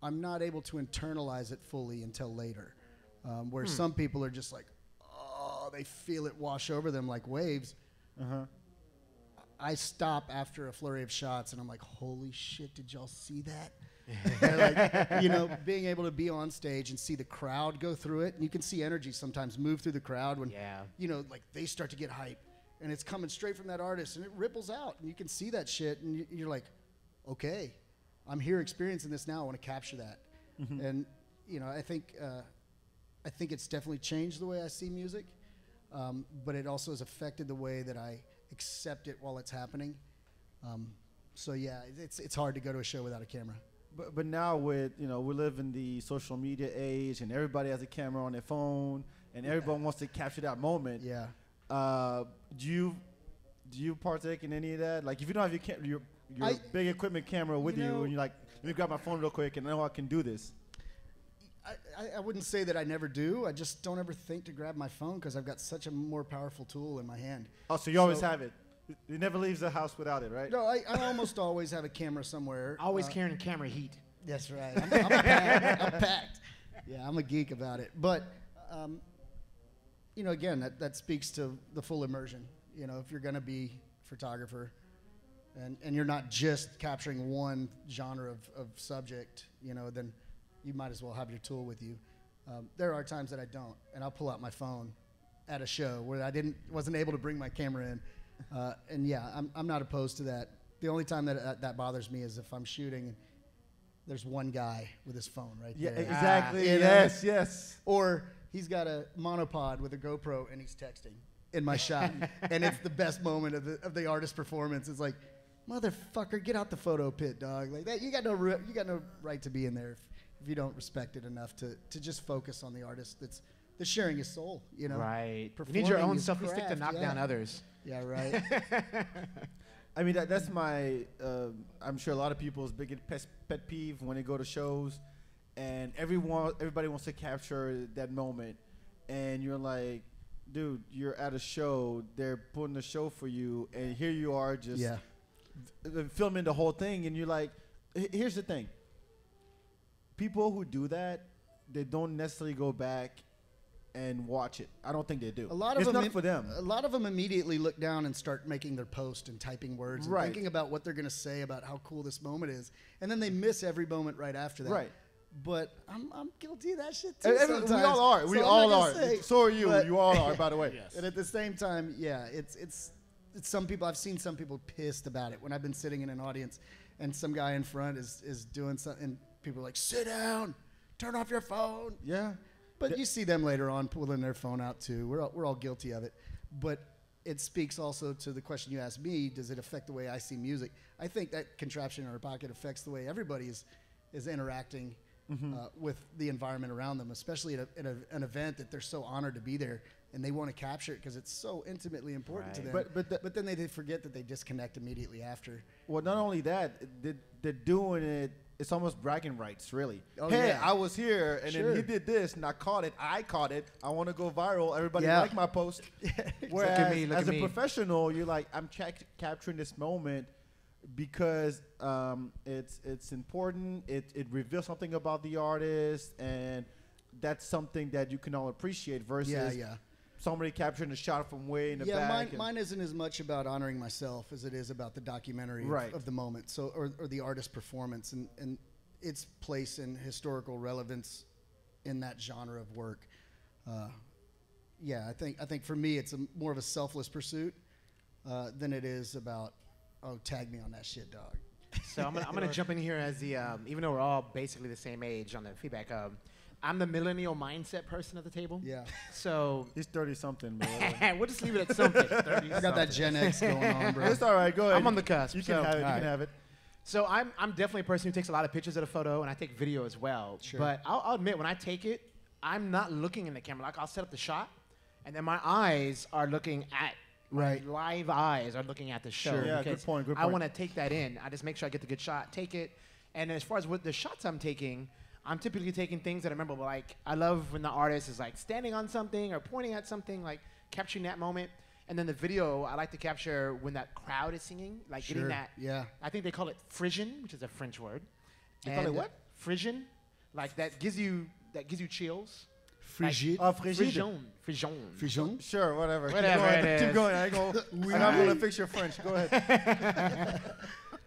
I'm not able to internalize it fully until later, um, where hmm. some people are just like, oh, they feel it wash over them like waves. Uh-huh. I stop after a flurry of shots and I'm like, holy shit, did y'all see that? Like, you know, being able to be on stage and see the crowd go through it, and you can see energy sometimes move through the crowd when, yeah. you know, like they start to get hype, and it's coming straight from that artist, and it ripples out, and you can see that shit, and you're like, okay, I'm here experiencing this now. I want to capture that, mm-hmm. and you know, I think, uh, I think it's definitely changed the way I see music, um, but it also has affected the way that I accept it while it's happening. Um, so yeah, it's it's hard to go to a show without a camera. But, but now with, you know, we live in the social media age and everybody has a camera on their phone and yeah. everyone wants to capture that moment. Yeah. Uh, do you do you partake in any of that? Like if you don't have your cam your, your I, big equipment camera with you, you know, and you're like, let me grab my phone real quick and I know I can do this. I, I, I wouldn't say that I never do. I just don't ever think to grab my phone because I've got such a more powerful tool in my hand. Oh, so you so always have it. It never leaves the house without it, right? No, I, I almost always have a camera somewhere. Always uh, carrying camera heat. That's right. I'm, I'm, packed. I'm packed. Yeah, I'm a geek about it. But, um, you know, again, that, that speaks to the full immersion. You know, if you're going to be a photographer and, and you're not just capturing one genre of, of subject, you know, then you might as well have your tool with you. Um, there are times that I don't, and I'll pull out my phone at a show where I didn't wasn't able to bring my camera in. Uh, and yeah, I'm, I'm not opposed to that. The only time that uh, that bothers me is if I'm shooting, there's one guy with his phone right yeah, there. Exactly. Ah, yes, know? yes. Or he's got a monopod with a GoPro and he's texting in my shot. And it's the best moment of the of the artist performance. It's like, motherfucker, get out the photo pit, dog. Like that, you got no you got no right to be in there if, if you don't respect it enough to to just focus on the artist that's that's sharing his soul, you know. Right. You need your own selfie stick to knock yeah. down others. Yeah, right. I mean, that, that's my, uh, I'm sure a lot of people's biggest pet peeve when they go to shows and everyone, everybody wants to capture that moment. And you're like, dude, you're at a show, they're putting a show for you, and here you are just yeah. filming the whole thing. And you're like, here's the thing. People who do that, they don't necessarily go back and watch it. I don't think they do. A lot of it's them not for them. A lot of them immediately look down and start making their post and typing words right. and thinking about what they're going to say about how cool this moment is. And then they miss every moment right after that. Right. But I'm, I'm guilty of that shit too. Sometimes. We all are. We so all are. Say, so are you. You all are, by the way. Yes. And at the same time, yeah, it's, it's, it's some people, I've seen some people pissed about it when I've been sitting in an audience and some guy in front is, is doing something and people are like, sit down, turn off your phone. Yeah. But you see them later on pulling their phone out, too. We're all, we're all guilty of it. But it speaks also to the question you asked me, does it affect the way I see music? I think that contraption in our pocket affects the way everybody is, is interacting mm-hmm. uh, with the environment around them, especially at, a, at a, an event that they're so honored to be there, and they want to capture it because it's so intimately important right. to them. But, but, the, but then they, they forget that they disconnect immediately after. Well, not only that, they're, they're doing it. It's almost bragging rights, really. Oh, hey, yeah. I was here, and sure. then he did this, and I caught it. I caught it. I want to go viral. Everybody yeah. like my post. Whereas, look at me, look as at a me. professional, you're like, I'm ch- capturing this moment because um, it's it's important. It it reveals something about the artist, and that's something that you can all appreciate. Versus yeah, yeah. somebody capturing a shot from way in the yeah, back. Yeah, mine, mine isn't as much about honoring myself as it is about the documentary right. of, of the moment, so or, or the artist's performance and, and its place in historical relevance in that genre of work. Uh, yeah, I think I think for me it's a, more of a selfless pursuit uh, than it is about, oh, tag me on that shit, dog. So I'm gonna, I'm gonna jump in here as the um, even though we're all basically the same age on the feedback. Um, I'm the millennial mindset person at the table. Yeah. So. He's thirty something, bro. We'll just leave it at something. thirty I got that Gen X going on, bro. It's all right. Go ahead. I'm on the cusp. You can so have it. You right. can have it. So I'm, I'm definitely a person who takes a lot of pictures of the photo, and I take video as well. Sure. But I'll, I'll admit, when I take it, I'm not looking in the camera. Like, I'll set up the shot, and then my eyes are looking at. Right. My live eyes are looking at the show. Sure. Yeah, good point. Good point. I want to take that in. I just make sure I get the good shot, take it. And as far as what the shots I'm taking, I'm typically taking things that I remember, but like, I love when the artist is like standing on something or pointing at something, like capturing that moment. And then the video, I like to capture when that crowd is singing, like sure. getting that. Yeah. I think they call it frisson, which is a French word. They and call it what? Frisson, like that gives you that gives you chills. Frigide. Like, oh, frigide. Frigide. Frigide. Sure, whatever. Whatever it is. Keep going. I go. We're not going to fix your French. Go ahead.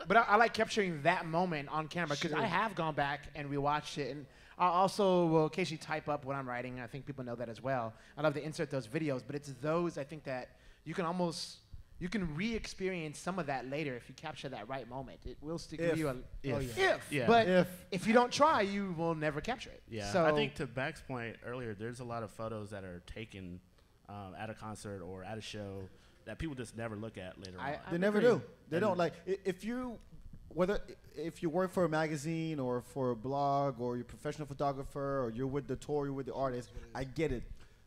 But I, I like capturing that moment on camera because sure. I have gone back and rewatched it. And I also will occasionally type up what I'm writing. I think people know that as well. I love to insert those videos, but it's those I think that you can almost, you can re-experience some of that later if you capture that right moment. It will stick with you. A, if. Oh yeah. if yeah. But if. if you don't try, you will never capture it. Yeah. So I think to Beck's point earlier, there's a lot of photos that are taken um, at a concert or at a show that people just never look at later I, on. They I'm never agree. do. They and don't like if you, whether if you work for a magazine or for a blog or you're a professional photographer or you're with the tour, you're with the artist. I get it,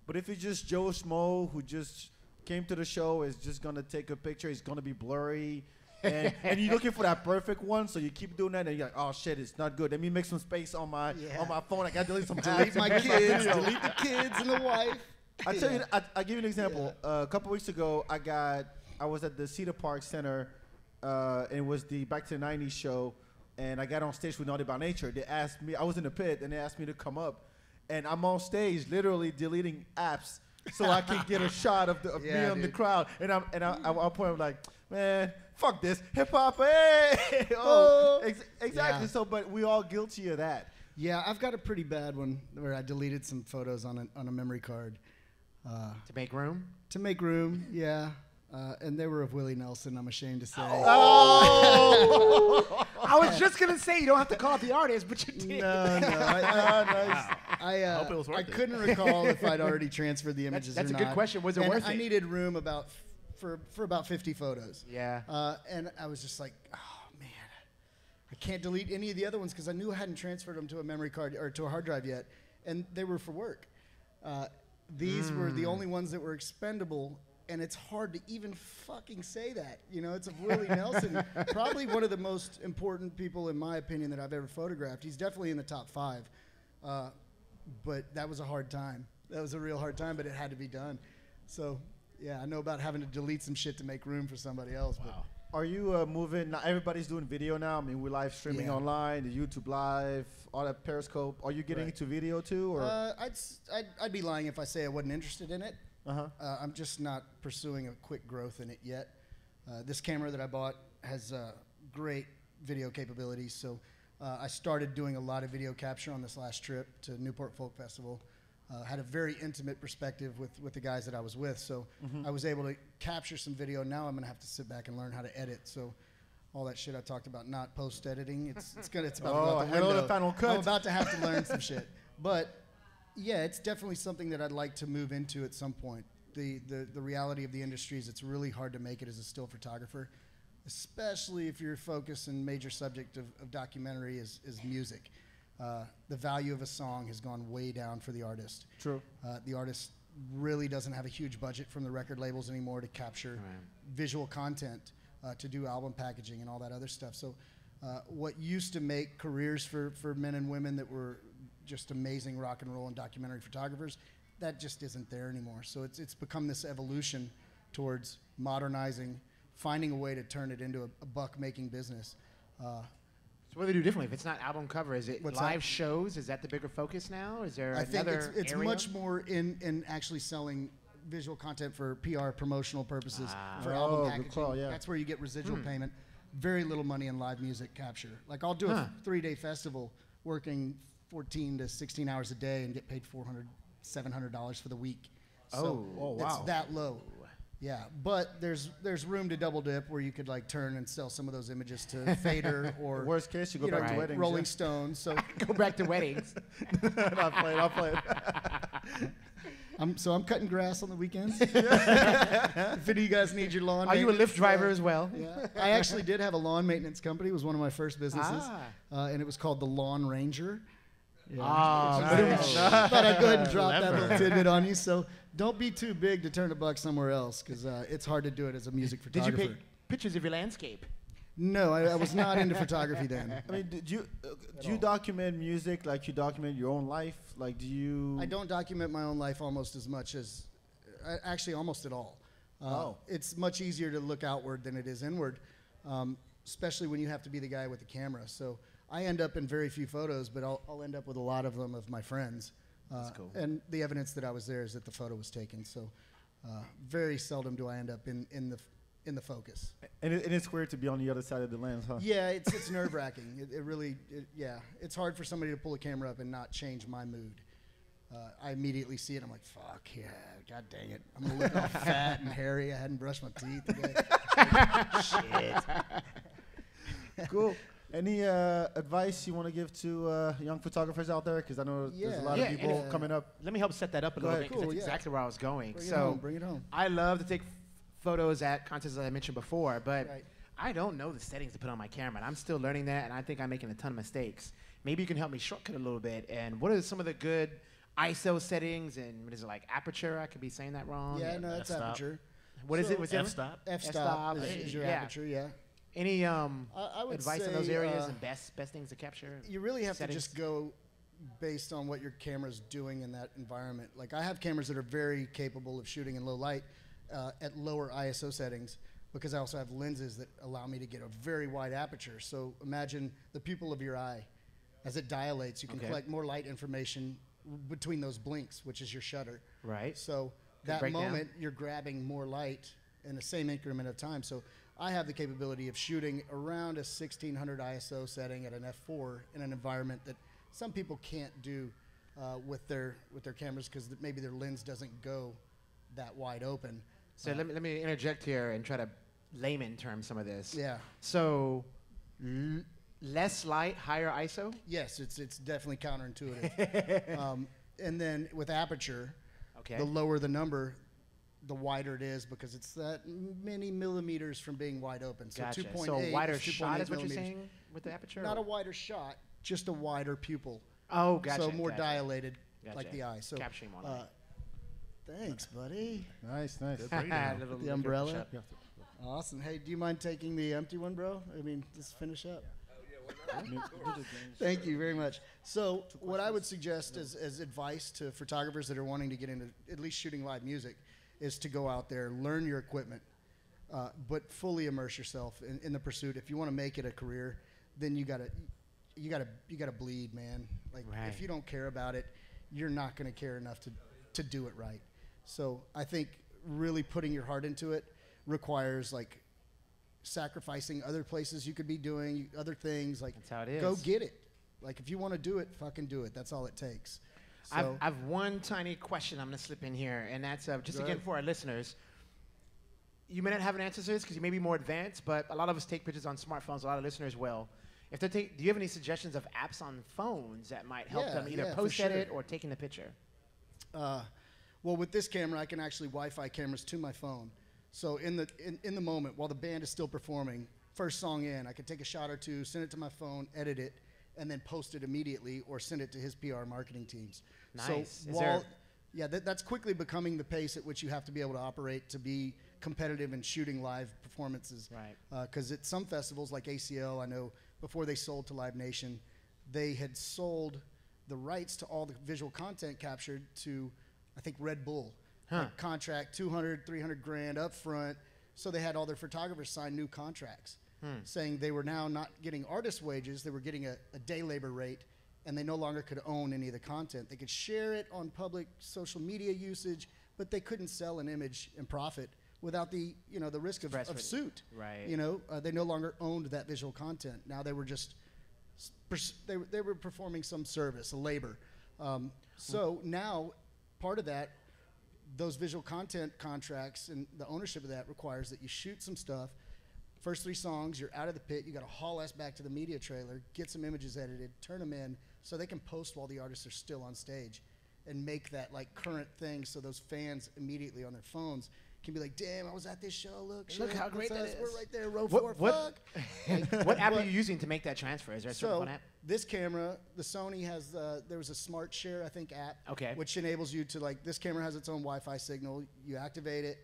but if it's just Joe Schmo who just came to the show is just gonna take a picture, it's gonna be blurry, and, and you're looking for that perfect one, so you keep doing that, and you're like, oh shit, it's not good. Let me make some space on my yeah. on my phone. I gotta delete some delete my kids, delete the kids and the wife. I tell you, I, I give you an example. Yeah. Uh, a couple weeks ago, I got, I was at the Cedar Park Center. Uh, it was the Back to the nineties show, and I got on stage with Naughty by Nature. They asked me, I was in the pit, and they asked me to come up, and I'm on stage, literally deleting apps so I can get a shot of, the, of yeah, me in the crowd. And I'm and I, I, I'll point out like, man, fuck this hip hop. Hey, oh, ex exactly. Yeah. So, but we all guilty of that. Yeah, I've got a pretty bad one where I deleted some photos on a, on a memory card. Uh, to make room? To make room, yeah. Uh, and they were of Willie Nelson, I'm ashamed to say. Oh! I was just going to say you don't have to call it the artist, but you did. No, no. I, uh, no, wow. I, uh, I, hope it was worth I it. couldn't recall if I'd already transferred the images that's, that's or not. That's a good question. Was it and worth I it? I needed room about for, for about fifty photos. Yeah. Uh, and I was just like, oh, man. I can't delete any of the other ones because I knew I hadn't transferred them to a memory card or to a hard drive yet. And they were for work. Uh, these mm. were the only ones that were expendable, and it's hard to even fucking say that. You know, it's of Willie Nelson, probably one of the most important people, in my opinion, that I've ever photographed. He's definitely in the top five. Uh, but that was a hard time. That was a real hard time, but it had to be done. So, yeah, I know about having to delete some shit to make room for somebody else. Wow. But are you uh, moving? Now everybody's doing video now. I mean, we're live streaming yeah. online, the YouTube Live, all that Periscope. Are you getting right. into video too? Or uh, I'd, s I'd I'd be lying if I say I wasn't interested in it. Uh-huh. Uh, I'm just not pursuing a quick growth in it yet. Uh, this camera that I bought has uh, great video capabilities. So uh, I started doing a lot of video capture on this last trip to Newport Folk Festival. Uh, had a very intimate perspective with, with the guys that I was with, so mm-hmm. I was able to capture some video. Now I'm gonna have to sit back and learn how to edit. So all that shit I talked about not post editing, it's it's gonna it's about, oh, about the window. The final cut. I'm about to have to learn some shit. But yeah, it's definitely something that I'd like to move into at some point. The the the reality of the industry is it's really hard to make it as a still photographer, especially if your focus and major subject of, of documentary is is music. Uh, the value of a song has gone way down for the artist. True. Uh, the artist really doesn't have a huge budget from the record labels anymore to capture right. visual content, uh, to do album packaging and all that other stuff. So uh, what used to make careers for, for men and women that were just amazing rock and roll and documentary photographers, that just isn't there anymore. So it's, it's become this evolution towards modernizing, finding a way to turn it into a, a buck-making business. Uh, What do they do differently? If it's not album cover, is it What's live that? shows? Is that the bigger focus now? Is there I another think it's, it's area? much more in, in actually selling visual content for P R promotional purposes, ah. for oh, album packaging. Call, yeah. That's where you get residual hmm. payment. Very little money in live music capture. Like I'll do huh. a three-day festival working fourteen to sixteen hours a day and get paid four hundred, seven hundred dollars for the week. So oh, oh, wow. It's that low. Yeah, but there's there's room to double dip where you could like turn and sell some of those images to Fader or worst case you go you back know, to weddings, Rolling yeah. Stones. So go back to weddings. I'll play it. I'll play it. I'm so I'm cutting grass on the weekends. If any of you guys need your lawn, are you a Lyft driver uh, as well? Yeah, I actually did have a lawn maintenance company. It was one of my first businesses, ah. uh, and it was called the Lawn Ranger. Yeah. Oh, nice. I thought I'd go ahead and drop Lever. that little tidbit on you. So don't be too big to turn a buck somewhere else, because uh, it's hard to do it as a music photographer. Did you pick pictures of your landscape? No, I, I was not into photography then. I mean, did you uh, do you all. document music like you document your own life? Like, do you? I don't document my own life almost as much as, uh, actually, almost at all. Uh, oh, it's much easier to look outward than it is inward, um, especially when you have to be the guy with the camera. So I end up in very few photos, but I'll, I'll end up with a lot of them of my friends. Uh, That's cool. And the evidence that I was there is that the photo was taken. So uh, very seldom do I end up in, in, the, in the focus. And, it, and it's weird to be on the other side of the lens, huh? Yeah, it's, it's nerve-wracking. It, it really, it, yeah. It's hard for somebody to pull a camera up and not change my mood. Uh, I immediately see it. I'm like, fuck, yeah, god dang it. I'm going to look all fat and hairy. I hadn't brushed my teeth today. Shit. Cool. Any uh, advice you want to give to uh, young photographers out there? Because I know yeah. there's a lot yeah, of people uh, coming up. Let me help set that up a Go little ahead. bit, because cool, that's yeah. exactly where I was going. Bring so it home, bring it home. I love to take photos at contests, as I mentioned before, but right. I don't know the settings to put on my camera, and I'm still learning that, and I think I'm making a ton of mistakes. Maybe you can help me shortcut a little bit, and what are some of the good I S O settings, and what is it, like aperture? I could be saying that wrong. Yeah, no, that's aperture. What so is it? What's f-stop? F-stop is your yeah. aperture, yeah. Any um, I, I would advice in those areas uh, and best best things to capture? You really have settings? to just go based on what your camera's doing in that environment. Like I have cameras that are very capable of shooting in low light uh, at lower I S O settings, because I also have lenses that allow me to get a very wide aperture. So imagine the pupil of your eye. As it dilates, you can okay. collect more light information between those blinks, which is your shutter. Right. So that moment, down. You're grabbing more light in the same increment of time. So I have the capability of shooting around a sixteen hundred I S O setting at an f four in an environment that some people can't do uh, with their with their cameras because th maybe their lens doesn't go that wide open. So uh, let me let me interject here and try to layman term some of this. Yeah. So l less light, higher I S O. Yes, it's it's definitely counterintuitive. um, and then with aperture, okay, the lower the number, the wider it is because it's that many millimeters from being wide open. So gotcha. two point eight. So a wider shot is what you're saying with the aperture? Not a wider shot, just a wider pupil. Oh, gotcha. So more gotcha. dilated, gotcha. like the eye. So capturing one uh, thanks, buddy. Nice, nice. The umbrella. Awesome. Hey, do you mind taking the empty one, bro? I mean, just finish up. Yeah. Oh, yeah, well, thank you very much. So what I would suggest as, as advice to photographers that are wanting to get into at least shooting live music is to go out there, learn your equipment, uh, but fully immerse yourself in, in the pursuit. If you want to make it a career, then you gotta, you gotta, you gotta bleed, man. Like right. if you don't care about it, you're not gonna care enough to, to do it right. So I think really putting your heart into it requires like sacrificing other places you could be doing other things. Like that's how it is. Go get it. Like if you want to do it, fucking do it. That's all it takes. So I've, I've one tiny question I'm going to slip in here, and that's uh, just again for our listeners. You may not have an answer to this because you may be more advanced, but a lot of us take pictures on smartphones, a lot of listeners will. If they take, do you have any suggestions of apps on phones that might help yeah, them either yeah, post edit sure. or taking the picture? Uh, well, with this camera, I can actually Wi-Fi cameras to my phone. So in the, in, in the moment, while the band is still performing, first song in, I can take a shot or two, send it to my phone, edit it, and then post it immediately or send it to his P R marketing teams. Nice. So while, yeah, th that's quickly becoming the pace at which you have to be able to operate to be competitive in shooting live performances. Right. Because uh, at some festivals like A C L, I know before they sold to Live Nation, they had sold the rights to all the visual content captured to, I think, Red Bull. Huh. Like contract, two hundred, three hundred grand up front. So they had all their photographers sign new contracts. Hmm. Saying they were now not getting artist wages, they were getting a, a day labor rate, and they no longer could own any of the content. They could share it on public social media usage, but they couldn't sell an image and profit without the you know the risk of, of suit. Right. You know, uh, they no longer owned that visual content. Now they were just they they were performing some service, a labor. Um, so hmm. now, part of that, those visual content contracts and the ownership of that requires that you shoot some stuff. First three songs, you're out of the pit. You got to haul ass back to the media trailer, get some images edited, turn them in, so they can post while the artists are still on stage, and make that like current thing. So those fans immediately on their phones can be like, "Damn, I was at this show. Look, look how great that is. We're right there, row four. Fuck." What app are you using to make that transfer? Is there a certain app? This camera, the Sony has. Uh, there was a Smart Share, I think, app, okay, which enables you to like. This camera has its own Wi-Fi signal. You activate it.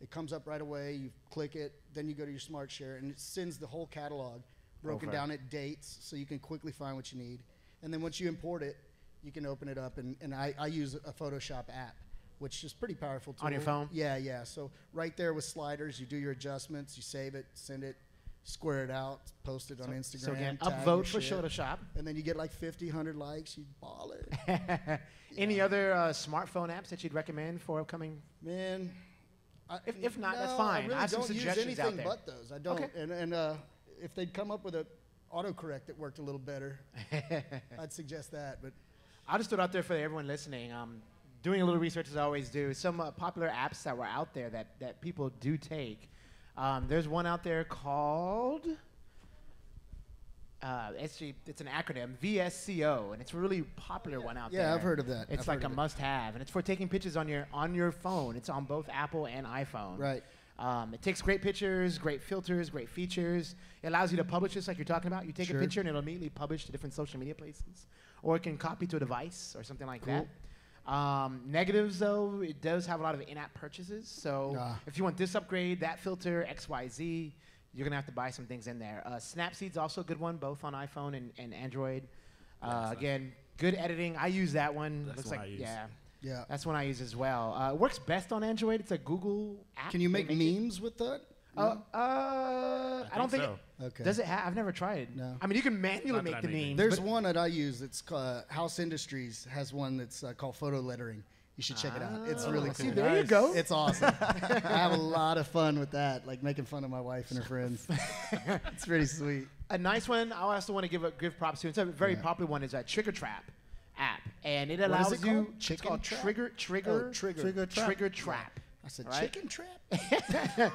It comes up right away, you click it, then you go to your Smart Share, and it sends the whole catalog, broken down at dates, so you can quickly find what you need. And then once you import it, you can open it up, and, and I, I use a Photoshop app, which is pretty powerful too. On your phone? Yeah, yeah, so right there with sliders, you do your adjustments, you save it, send it, square it out, post it so on Instagram. So again, upvote for Photoshop. And then you get like fifty, a hundred likes, you ball it. Yeah. Any other uh, smartphone apps that you'd recommend for upcoming? Man. If, if not, no, that's fine. I, really I have some suggestions out there. I don't use anything but those. I don't. Okay. And, and uh, if they'd come up with an autocorrect that worked a little better, I'd suggest that. But I just throw it out there for everyone listening. Um, doing a little research as I always do. Some uh, popular apps that were out there that, that people do take. Um, there's one out there called, uh, it's, it's an acronym, V S C O, and it's a really popular one out yeah, there. Yeah, I've heard of that. It's I've like a must-have, and it's for taking pictures on your on your phone. It's on both Apple and iPhone. Right. Um, it takes great pictures, great filters, great features. It allows you to publish this like you're talking about. You take sure. a picture, and it'll immediately publish to different social media places, or it can copy to a device or something like cool. that. Um, negatives, though, it does have a lot of in-app purchases. So uh. if you want this upgrade, that filter, X Y Z, you're going to have to buy some things in there. Uh, Snapseed's also a good one, both on iPhone and, and Android. Uh, again, good editing. I use that one. That's Looks one like, I use. Yeah. yeah. That's one I use as well. Uh, it works best on Android. It's a Google app. Can you make, make memes it. with that? Uh, uh, I, I don't think. So. It okay. Does it have? I've never tried it. No. I mean, you can manually Not make the memes. There's one that I use. It's uh, House Industries has one that's uh, called photo lettering. You should check it out. It's really cool. See, there nice. you go. It's awesome. I have a lot of fun with that, like making fun of my wife and her friends. It's pretty sweet. A nice one. I also want to give a, give props to. It's a very yeah. popular one. Is that Trigger Trap app, and it allows what is it you. Called? Chicken it's called trap? Trigger Trigger oh, Trigger Trigger Trap. Trigger Trap. I said right? Chicken Trap.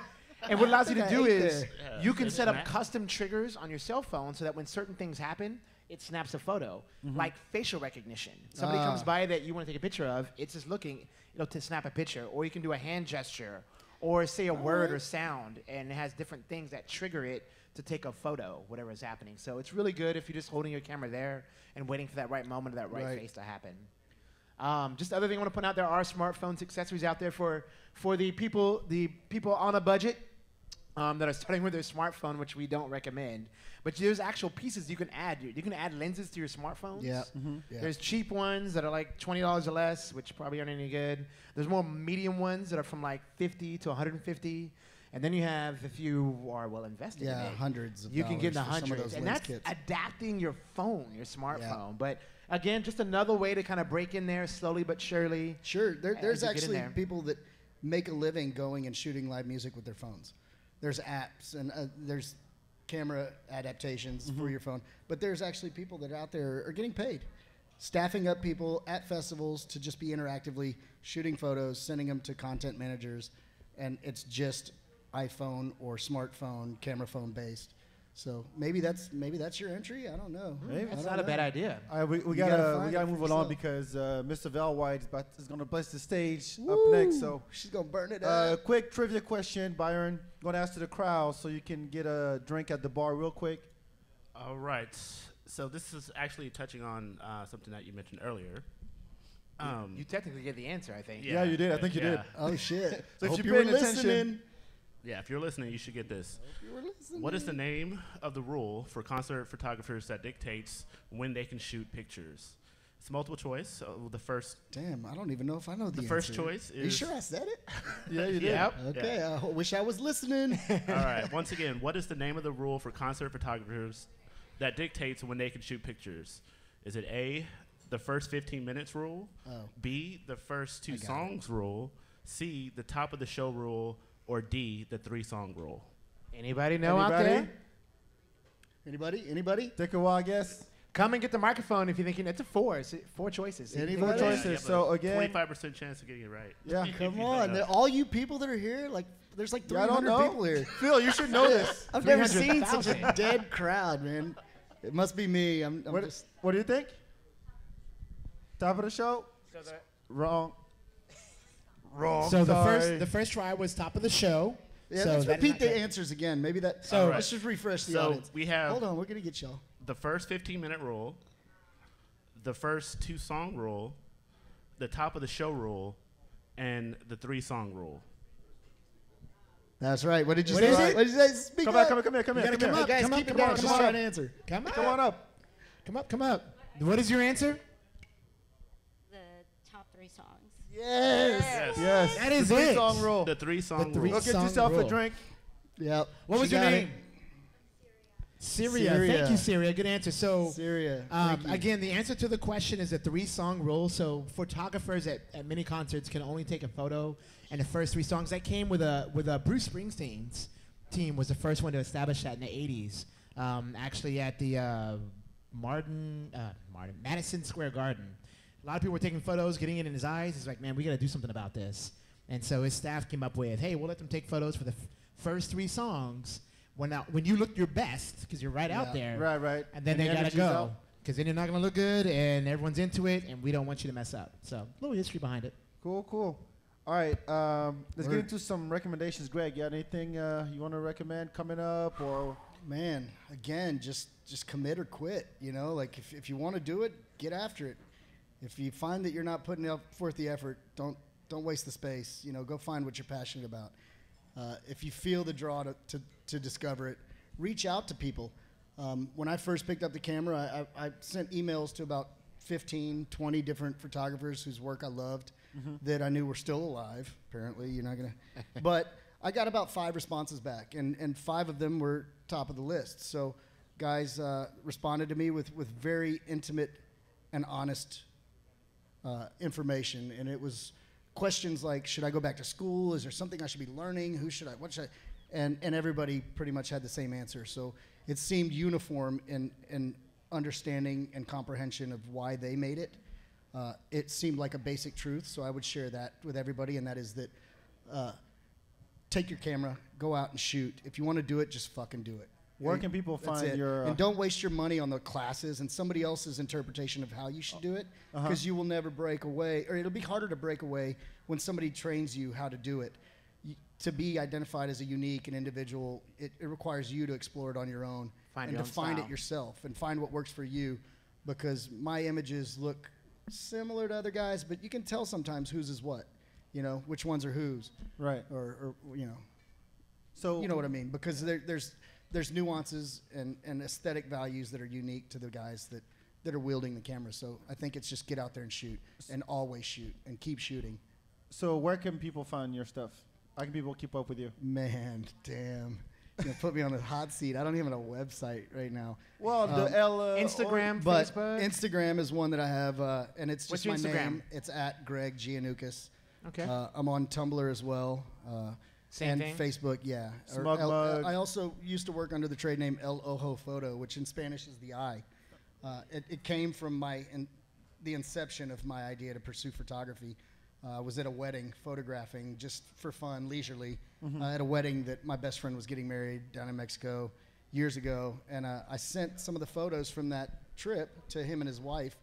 And what it allows you to do is yeah, you can set up map. custom triggers on your cell phone so that when certain things happen, it snaps a photo, mm-hmm. like facial recognition. Somebody uh. comes by that you want to take a picture of, it's just looking, it'll t- snap a picture. Or you can do a hand gesture or say a All word right. or sound, and it has different things that trigger it to take a photo, whatever is happening. So it's really good if you're just holding your camera there and waiting for that right moment or that right, right. face to happen. Um, just the other thing I want to point out, there are smartphones, accessories out there for, for the people the people on a budget um, that are starting with their smartphone, which we don't recommend. But there's actual pieces you can add. You can add lenses to your smartphones. Yeah. Mm-hmm. Yeah. There's cheap ones that are like twenty dollars or less, which probably aren't any good. There's more medium ones that are from like fifty to one hundred fifty. And then you have, if you are well invested yeah, in it, hundreds of you can get the hundreds. And that's kits. adapting your phone, your smartphone. Yeah. But again, just another way to kind of break in there slowly but surely. Sure. There, there's actually there. people that make a living going and shooting live music with their phones. There's apps and uh, there's camera adaptations mm-hmm. for your phone. But there's actually people that are out there are getting paid, staffing up people at festivals to just be interactively shooting photos, sending them to content managers. And it's just iPhone or smartphone, camera phone based. So maybe that's maybe that's your entry. I don't know. Maybe that's not know. a bad idea. All right, we, we gotta we gotta move yourself. along because uh, Mister Val White is, about, is gonna bless the stage Woo. up next. So she's gonna burn it uh, up. Quick trivia question, Byron. I'm gonna ask to the crowd so you can get a drink at the bar real quick. All right. So this is actually touching on uh, something that you mentioned earlier. Um, you, you technically get the answer, I think. Yeah, yeah you did. I think you yeah. did. Oh shit. So if you've been listening. Yeah, if you're listening, you should get this. What is the name of the rule for concert photographers that dictates when they can shoot pictures? It's multiple choice. So the first. Damn, I don't even know if I know the, the answer. first choice is. Are you sure I said it? Yeah, you did. Yep. Okay, yeah. I wish I was listening. All right. Once again, what is the name of the rule for concert photographers that dictates when they can shoot pictures? Is it A, the first fifteen minutes rule? Oh. B, the first two songs it. rule? C, the top of the show rule? Or D, the three-song rule? Anybody know Anybody? out there? Anybody? Anybody? Take a wild guess. Come and get the microphone if you think you know. It's a four. It's four choices. Anybody? Four choices. Yeah, yeah, so, again. twenty-five percent chance of getting it right. Yeah, come on. All you people that are here, like, there's like three hundred yeah, people here. Phil, you should know this. I've never seen such a dead crowd, man. It must be me. I'm, I'm what, just what do you think? Top of the show? So Wrong. Wrong. So Sorry. the first the first try was top of the show. Yeah, so let's repeat the answers again. Maybe that. So right. let's just refresh the so audience. We have. Hold on, we're gonna get y'all. The first fifteen minute rule, the first two song rule, the top of the show rule, and the three song rule. That's right. What did you what say? Is right? What did you say? Speak come up. Come on, come here, come here, come here. Come up, come on, come on. Answer. Come on, come on up. Come up, come up. What is your answer? The top three songs. Yes. yes, yes, that is the three it. Song rule. The three song the three rule. Go get yourself rule. a drink. Yep. What she was your name? Syria. Syria. Thank you, Syria. Good answer. So, Syria. Um, again, the answer to the question is a three song rule. So, photographers at, at many concerts can only take a photo, and the first three songs that came with a with a Bruce Springsteen's team was the first one to establish that in the eighties. Um, actually, at the uh, Martin, uh, Martin Madison Square Garden. A lot of people were taking photos, getting it in his eyes. He's like, man, we got to do something about this. And so his staff came up with, hey, we'll let them take photos for the f- first three songs when now, when you look your best because you're right yeah. out there. Right, right. And then and they the got to go because then you're not going to look good and everyone's into it and we don't want you to mess up. So a little history behind it. Cool, cool. All right, um, let's Word. get into some recommendations. Greg, you got anything uh, you want to recommend coming up? Or Man, again, just, just commit or quit. You know, like if, if you want to do it, get after it. If you find that you're not putting up forth the effort, don't don't waste the space. You know, go find what you're passionate about. Uh, if you feel the draw to, to, to discover it, reach out to people. Um, when I first picked up the camera, I, I, I sent emails to about fifteen, twenty different photographers whose work I loved mm-hmm. that I knew were still alive. Apparently, you're not gonna. But I got about five responses back, and, and five of them were top of the list. So guys uh, responded to me with, with very intimate and honest uh, information, and it was questions like, should I go back to school? Is there something I should be learning? Who should I, what should I? And, and everybody pretty much had the same answer. So it seemed uniform in, in understanding and comprehension of why they made it. Uh, it seemed like a basic truth, so I would share that with everybody, and that is that uh, take your camera, go out and shoot. If you want to do it, just fucking do it. Where and can people find it. your... Uh, and don't waste your money on the classes and somebody else's interpretation of how you should do it, because uh-huh. you will never break away, or it'll be harder to break away when somebody trains you how to do it. You, to be identified as a unique and individual, it, it requires you to explore it on your own find and your to own find style. it yourself and find what works for you, because my images look similar to other guys, but you can tell sometimes whose is what, you know, which ones are whose, right? Or, or you know, so you know what I mean, because there, there's there's nuances and and aesthetic values that are unique to the guys that that are wielding the camera. So I think it's just get out there and shoot, and always shoot and keep shooting. So where can people find your stuff? How can people keep up with you? Man, damn. You put me on the hot seat. I don't even have a website right now. Well, um, the L, uh, Instagram, but Facebook. Instagram is one that I have, uh, and it's just What's my Instagram? name. It's at Greg Giannoukis. Okay. Uh, I'm on Tumblr as well. Uh, Same and thing? Facebook, yeah. Smug L, mug. I also used to work under the trade name El Ojo Foto, which in Spanish is the eye. Uh, it, it came from my in, the inception of my idea to pursue photography. I uh, was at a wedding photographing just for fun, leisurely, mm-hmm. uh, at a wedding that my best friend was getting married down in Mexico years ago. And uh, I sent some of the photos from that trip to him and his wife,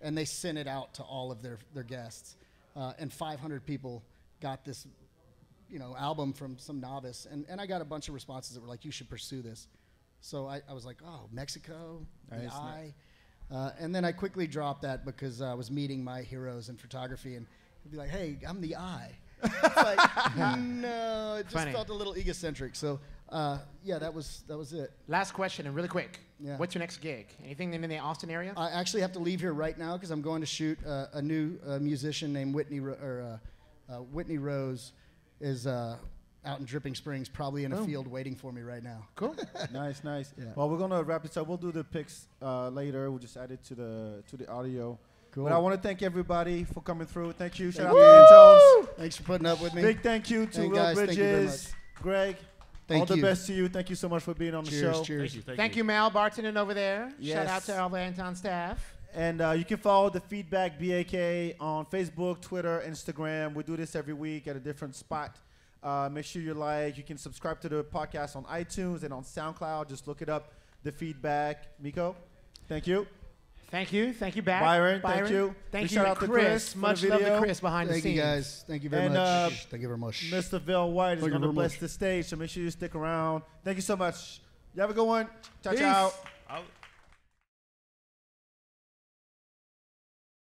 and they sent it out to all of their, their guests. Uh, and five hundred people got this, you know, album from some novice. And, and I got a bunch of responses that were like, you should pursue this. So I, I was like, oh, Mexico, the eye. Uh, and then I quickly dropped that because I was meeting my heroes in photography, and be like, hey, I'm the eye. It's like, no, it just Funny. felt a little egocentric. So, uh, yeah, that was that was it. Last question, and really quick. Yeah. What's your next gig? Anything in the Austin area? I actually have to leave here right now because I'm going to shoot uh, a new uh, musician named Whitney Ro or uh, uh, Whitney Rose is uh, out in Dripping Springs, probably in oh. a field waiting for me right now. Cool. Nice, nice. Yeah. Well, we're gonna wrap this up. We'll do the pics uh, later. We'll just add it to the to the audio. Cool. But I want to thank everybody for coming through. Thank you. Shout out to Antone's. Thanks for putting up with me. Big thank you to Will Bridges, Greg. Thank you. All the best to you. Thank you so much for being on the show. Cheers, cheers. Thank you, thank thank you. you Mal Barton over there. Yes. Shout out to all the Anton staff. And uh, you can follow The Feedback B A K on Facebook, Twitter, Instagram. We do this every week at a different spot. Uh, make sure you like. You can subscribe to the podcast on iTunes and on SoundCloud. Just look it up, The Feedback. Miko, thank you. Thank you. Thank you, back. Byron, Byron. Thank you. Thank you, out to Chris. Chris much love to Chris behind thank the scenes. Thank you, guys. Thank you very and, uh, much. Thank you very much. Mister Val White is going to bless much. the stage, so make sure you stick around. Thank you so much. You have a good one. Ciao, ciao. Out.